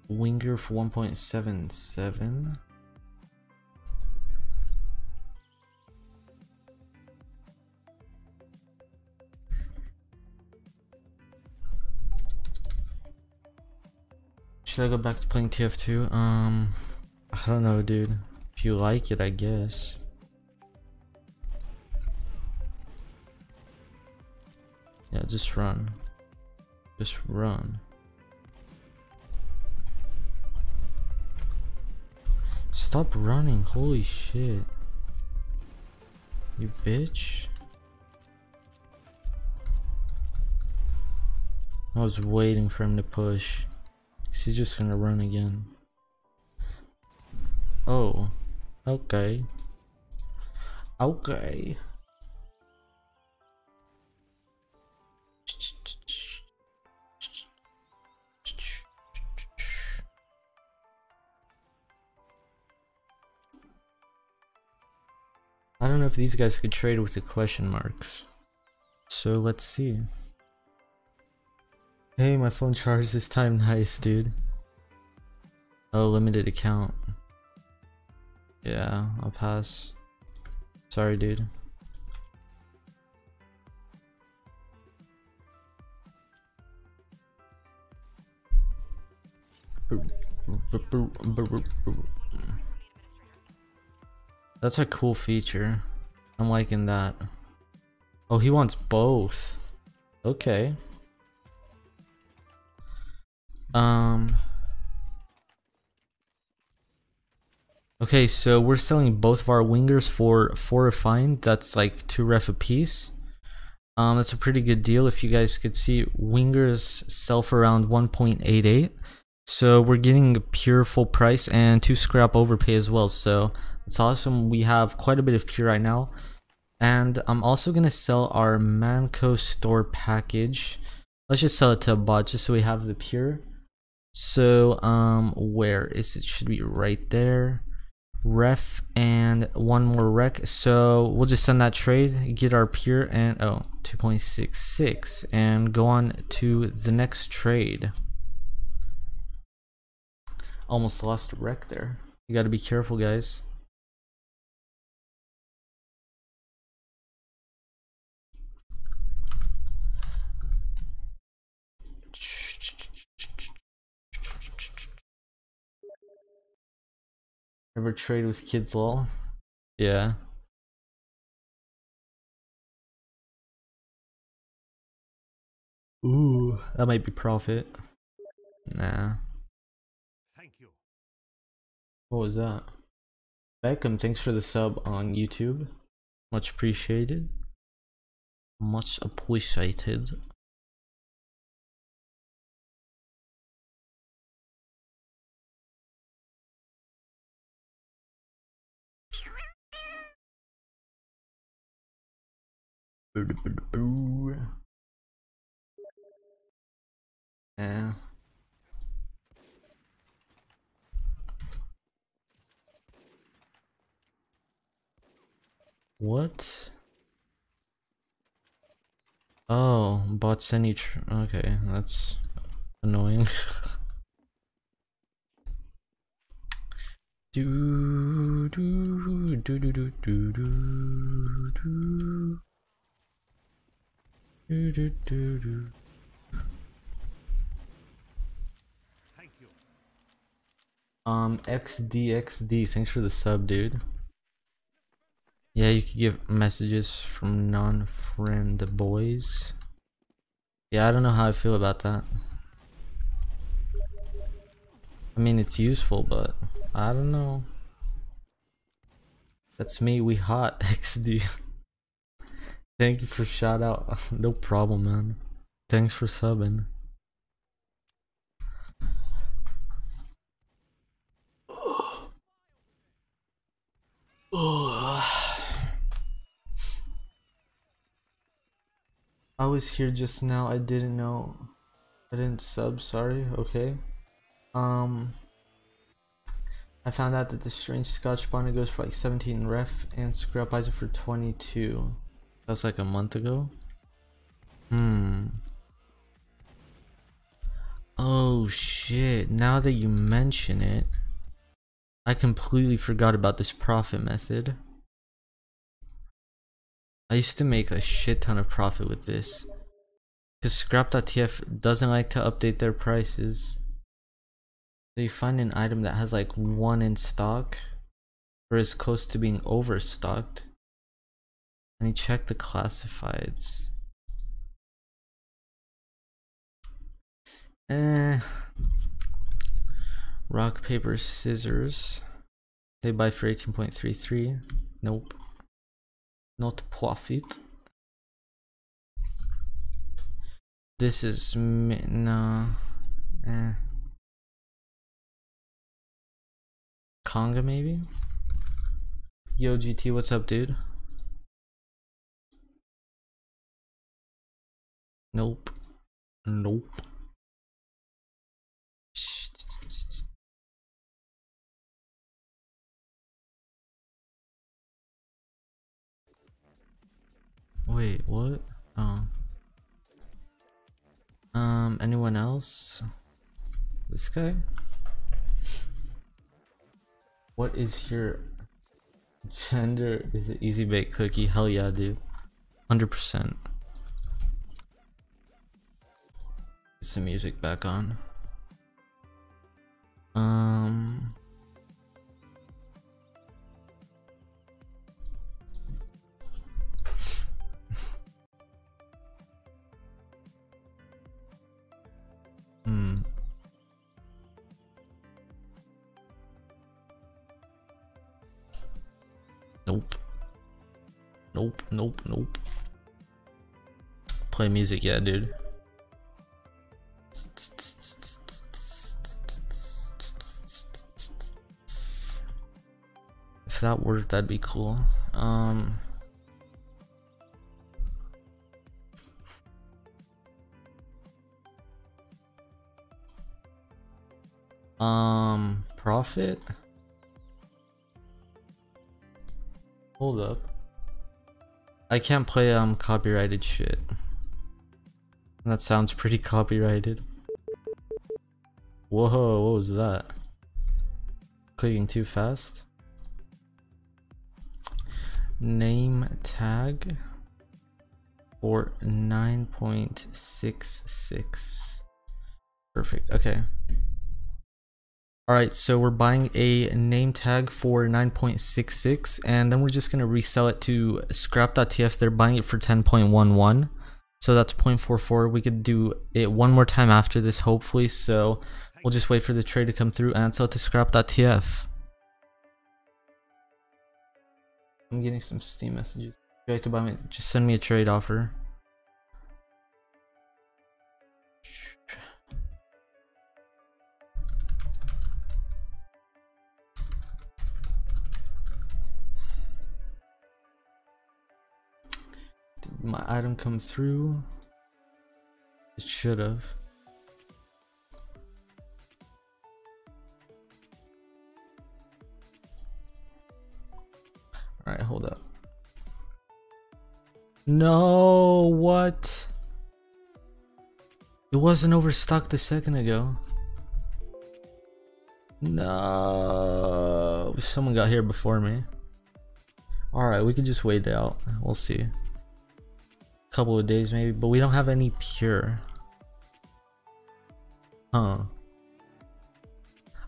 Winger for one point seven seven. Should I go back to playing T F two? Um, I don't know, dude. If you like it, I guess. Yeah, just run. Just run. Stop running, holy shit. You bitch. I was waiting for him to push. 'Cause he's just gonna run again. Oh. Okay. Okay. I don't know if these guys could trade with the question marks. So let's see. Hey, my phone charged this time. Nice, dude. Oh, limited account. Yeah, I'll pass. Sorry, dude. That's a cool feature. I I'm liking that. Oh, he wants both. Okay. Um. Okay, so we're selling both of our wingers for four refined. That's like two ref a piece. Um, that's a pretty good deal. If you guys could see, wingers sell for around one point eight eight. So we're getting a pure full price and two scrap overpay as well. So it's awesome. We have quite a bit of pure right now. And I'm also going to sell our Manco store package. Let's just sell it to a bot just so we have the pure. So um, where is it? Should be right there. Ref and one more rec. So we'll just send that trade, get our pure, and oh, two point six six, and go on to the next trade. Almost lost rec there. You got to be careful, guys. Ever trade with kids lol? Yeah. Ooh, that might be profit. Nah. Thank you. What was that? Beckham, thanks for the sub on YouTube. Much appreciated. Much appreciated. Yeah. What? Oh, bot send you tr- okay, that's annoying. do do do do do do do do. Do, do, do, do. Thank you. Um, X D X D, thanks for the sub, dude. Yeah, you could give messages from non-friend boys. Yeah, I don't know how I feel about that. I mean, it's useful, but I don't know. That's me, we hot, X D. Thank you for shout out. No problem, man. Thanks for subbing. I was here just now. I didn't know. I didn't sub. Sorry. Okay. Um. I found out that the strange Scotch bonnet goes for like seventeen ref and scrap buys it for twenty-two. That was like a month ago. Hmm. Oh shit, now that you mention it, I completely forgot about this profit method. I used to make a shit ton of profit with this. Because scrap dot T F doesn't like to update their prices. So you find an item that has like one in stock, or is close to being overstocked. Let me check the classifieds. Eh. Rock, paper, scissors. They buy for eighteen point three three. Nope. Not profit. This is no. Eh. Conga maybe? Yo G T, what's up, dude? Nope. Nope. Wait, what? Oh. Um, anyone else? This guy? What is your gender? Is it easy bake cookie? Hell yeah, dude. one hundred percent. Some music back on. Um, Nope, nope, nope. Play music, yeah, dude. If that worked, that'd be cool. Um... Um, profit? Hold up. I can't play, um, copyrighted shit. That sounds pretty copyrighted. Whoa, what was that? Clicking too fast? Name tag for nine point six six. Perfect, okay. Alright, so we're buying a name tag for nine point six six, and then we're just going to resell it to scrap dot t f. They're buying it for ten point one one, so that's zero point four four. We could do it one more time after this, hopefully, so we'll just wait for the trade to come through and sell it to scrap dot t f. I'm getting some Steam messages. If you'd like to buy me, just send me a trade offer. My item comes through. It should have. All right, hold up. No, what? It wasn't overstocked a second ago. No, someone got here before me. All right, we could just wait it out. We'll see. Couple of days maybe, but we don't have any pure. Huh.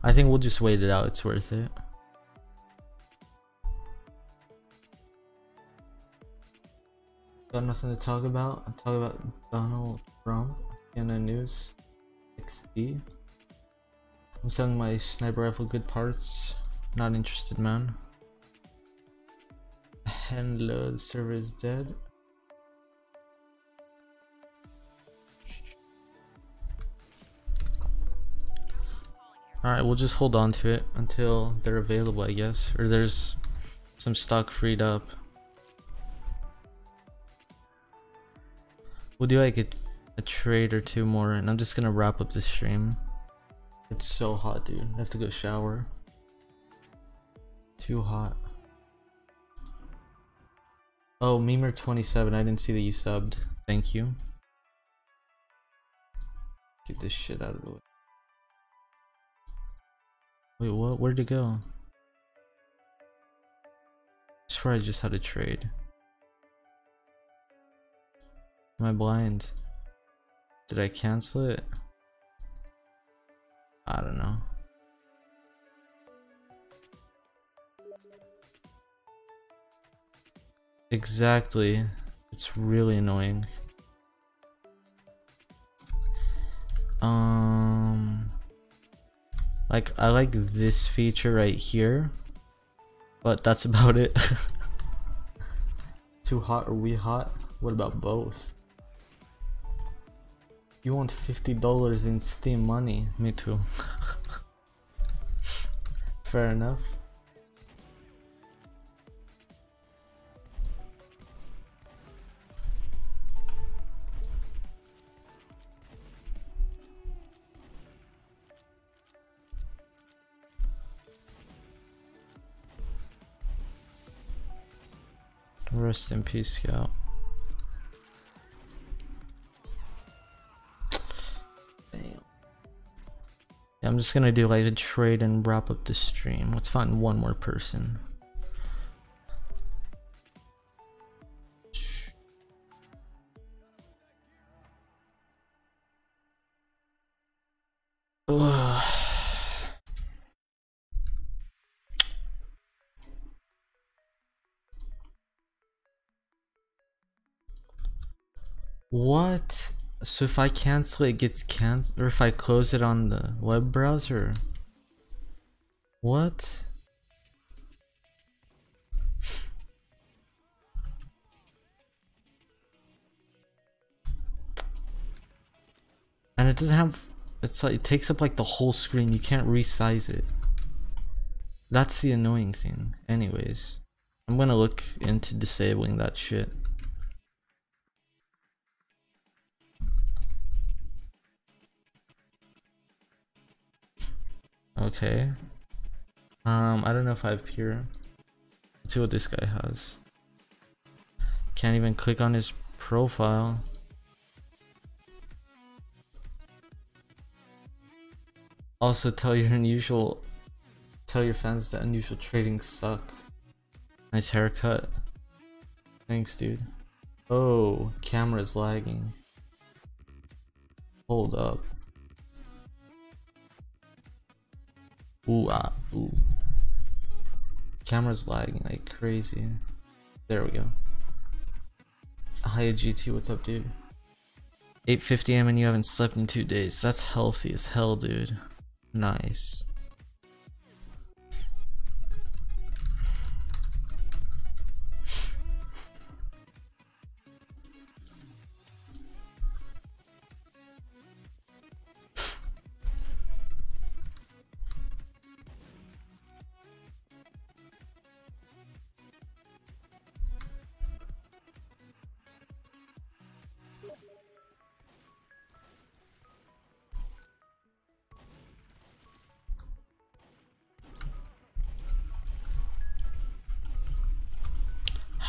I think we'll just wait it out, it's worth it. Got nothing to talk about. I'll talk about Donald Trump in the news. X D. I'm selling my sniper rifle, good parts. Not interested, man. Hello, the server is dead. Alright, we'll just hold on to it until they're available, I guess. Or there's some stock freed up. We'll do like a, a trade or two more, and I'm just gonna wrap up this stream. It's so hot, dude. I have to go shower. Too hot. Oh, Memer twenty-seven, I didn't see that you subbed. Thank you. Get this shit out of the way. Wait, what? Where'd it go? I swear I just had a trade. Am I blind? Did I cancel it? I don't know. Exactly. It's really annoying. Um... Like, I like this feature right here, but that's about it. Too hot or we hot? What about both? You want fifty dollars in Steam money? Me too. Fair enough. Rest in peace, Scout. Damn. Yeah, I'm just gonna do like a trade and wrap up the stream. Let's find one more person. What? So if I cancel it, it gets cancelled, or if I close it on the web browser? What? And it doesn't have, it's like, it takes up like the whole screen. You can't resize it. That's the annoying thing. Anyways, I'm gonna look into disabling that shit. Okay. Um, I don't know if I have peer. Let's see what this guy has. Can't even click on his profile. Also, tell your unusual, tell your fans that unusual trading suck. Nice haircut. Thanks, dude. Oh, camera's lagging. Hold up. Ooh, ah, ooh. Camera's lagging like crazy. There we go. Hi, G T, what's up, dude? eight fifty a m and you haven't slept in two days. That's healthy as hell, dude. Nice.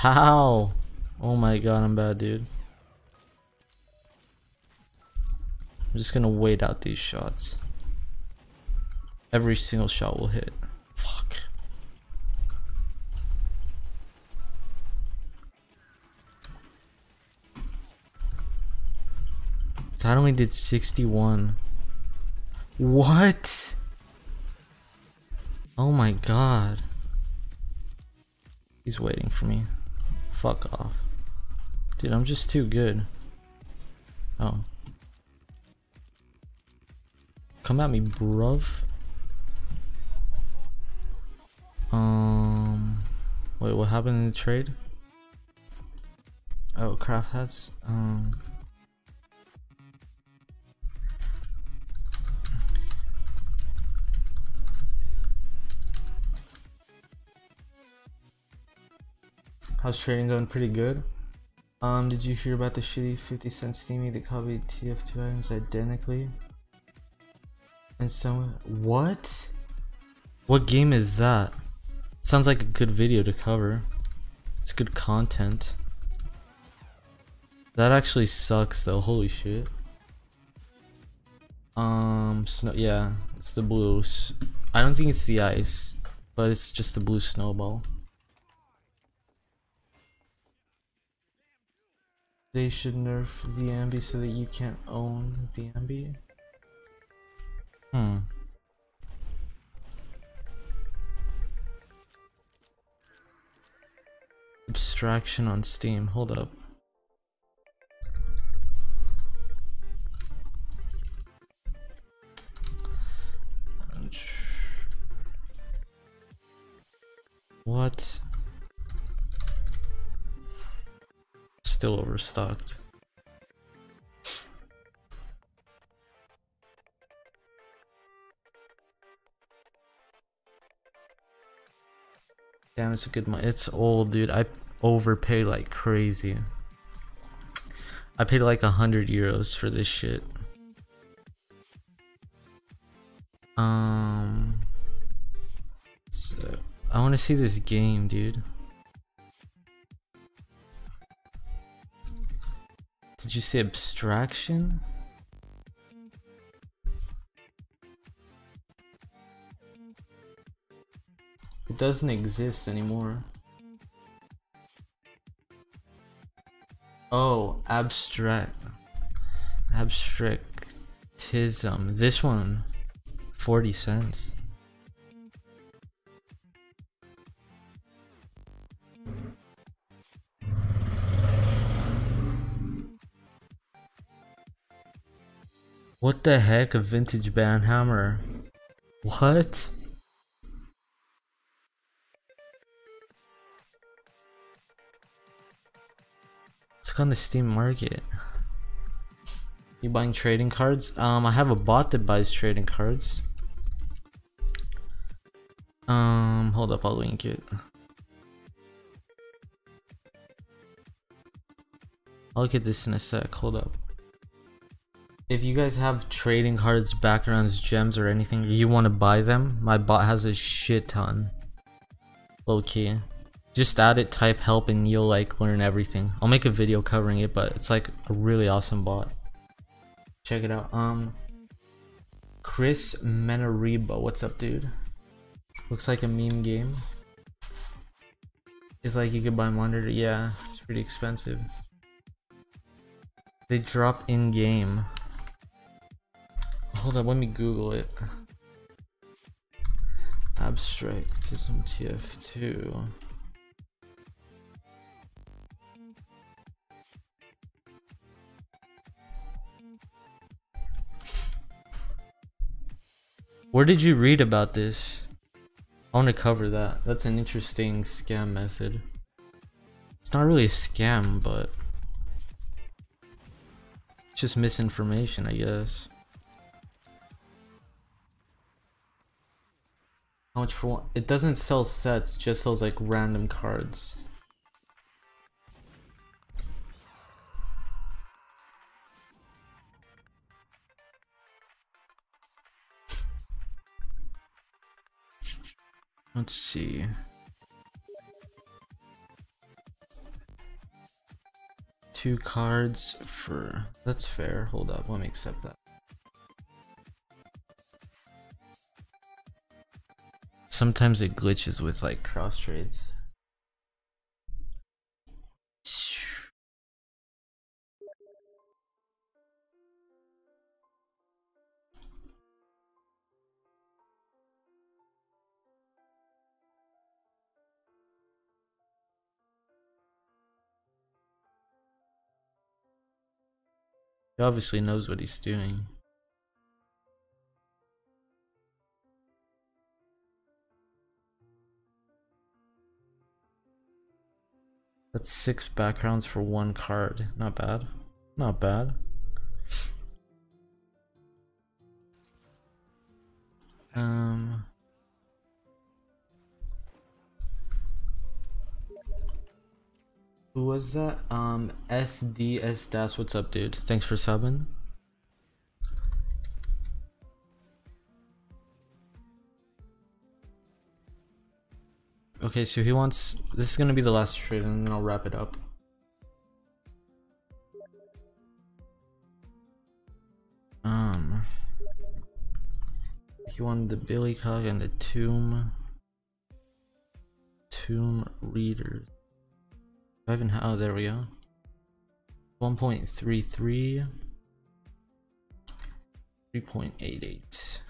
How? Oh my god, I'm bad, dude. I'm just gonna wait out these shots. Every single shot will hit. Fuck. So I only did sixty-one. What? Oh my god. He's waiting for me. Fuck off. Dude, I'm just too good. Oh. Come at me, bruv. Um. Wait, what happened in the trade? Oh, craft hats? Um. How's trading going? Pretty good. Um, did you hear about the shitty fifty cent Steamy that copied T F two items identically? And someone- what? What game is that? Sounds like a good video to cover. It's good content. That actually sucks though, holy shit. Um, snow- yeah, it's the blue. I don't think it's the ice, but it's just the blue snowball. They should nerf the ambi so that you can't own the ambi. Hmm. Abstraction on Steam. Hold up. What? Still overstocked. Damn, it's a good money. It's old, dude. I overpaid like crazy. I paid like a hundred euros for this shit. Um, so I want to see this game, dude. Did you say abstraction? It doesn't exist anymore. Oh, abstract. Abstractism. This one, forty cents. What the heck, a vintage band hammer? What? It's on the Steam market. You buying trading cards? Um, I have a bot that buys trading cards. Um, hold up, I'll link it. I'll look at this in a sec, hold up. If you guys have trading cards, backgrounds, gems, or anything, you want to buy them, my bot has a shit ton. Low key. Just add it, type help, and you'll like learn everything. I'll make a video covering it, but it's like a really awesome bot. Check it out. Um, Chris Menariba, what's up, dude? Looks like a meme game. It's like you could buy a monitor. Yeah, it's pretty expensive. They drop in game. Hold up, let me Google it. Abstractism T F two. Where did you read about this? I want to cover that. That's an interesting scam method. It's not really a scam, but it's just misinformation, I guess. How much for one? It doesn't sell sets, it just sells like random cards. Let's see. Two cards for... That's fair. Hold up. Let me accept that. Sometimes it glitches with like cross trades. He obviously knows what he's doing. That's six backgrounds for one card. Not bad. Not bad. Um... Who was that? Um, S D S Das, what's up, dude? Thanks for subbing. Okay, so he wants... This is gonna be the last trade, and then I'll wrap it up. Um... He wanted the Billy Cock and the Tomb... Tomb Readers. I haven't had, oh, there we go. one point three three. three point eight eight.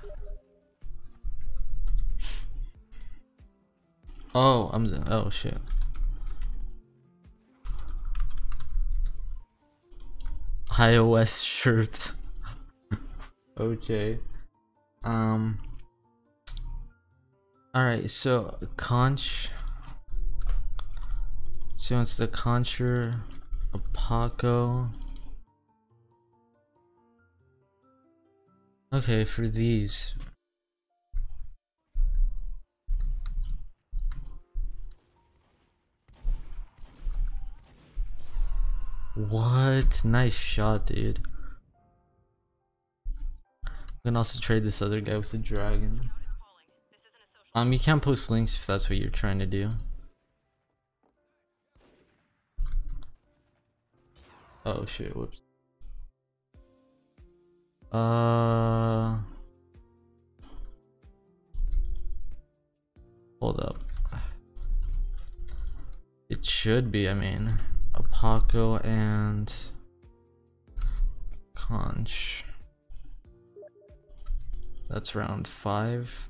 Oh, I'm, oh shit. iOS shirt. Okay. Um. Alright, so, conch. So it's the Conjure, Apaco. Okay, for these. What? Nice shot, dude. I can also trade this other guy with the dragon. Um, you can't post links if that's what you're trying to do. Oh shit, whoops. Uh hold up. It should be, I mean, Apaco and Conch. That's round five.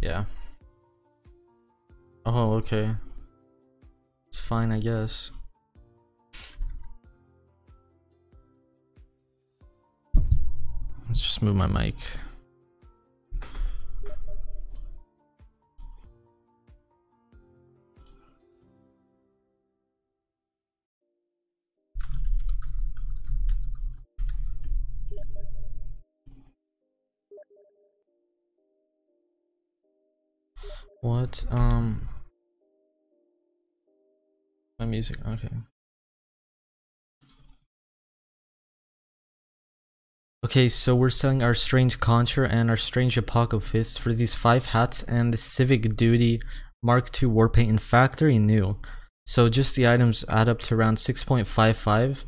Yeah. Oh, okay. It's fine, I guess. Let's just move my mic. What? Um. My music. Okay. Okay, so we're selling our strange contra and our strange apocalypse for these five hats and the civic duty mark two warpaint and factory new. So just the items add up to around six point five five,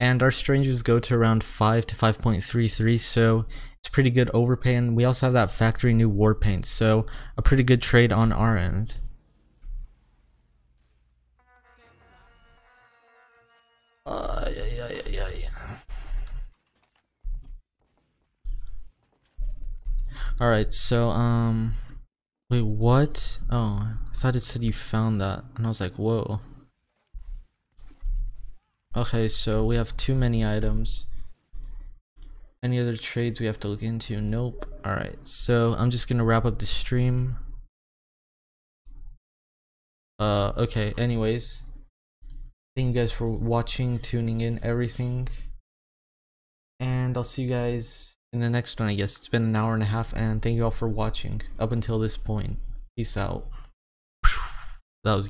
and our strangers go to around five to five point three three, so it's pretty good overpay, and we also have that factory new warpaint, so a pretty good trade on our end. Uh, yeah, yeah, yeah, yeah, yeah. Alright, so, um, wait, what? Oh, I thought it said you found that, and I was like, whoa. Okay, so we have too many items. Any other trades we have to look into? Nope. Alright, so I'm just gonna wrap up the stream. Uh, okay, anyways. Thank you guys for watching, tuning in, everything. And I'll see you guys in the next one, I guess. It's been an hour and a half, and thank you all for watching up until this point. Peace out. That was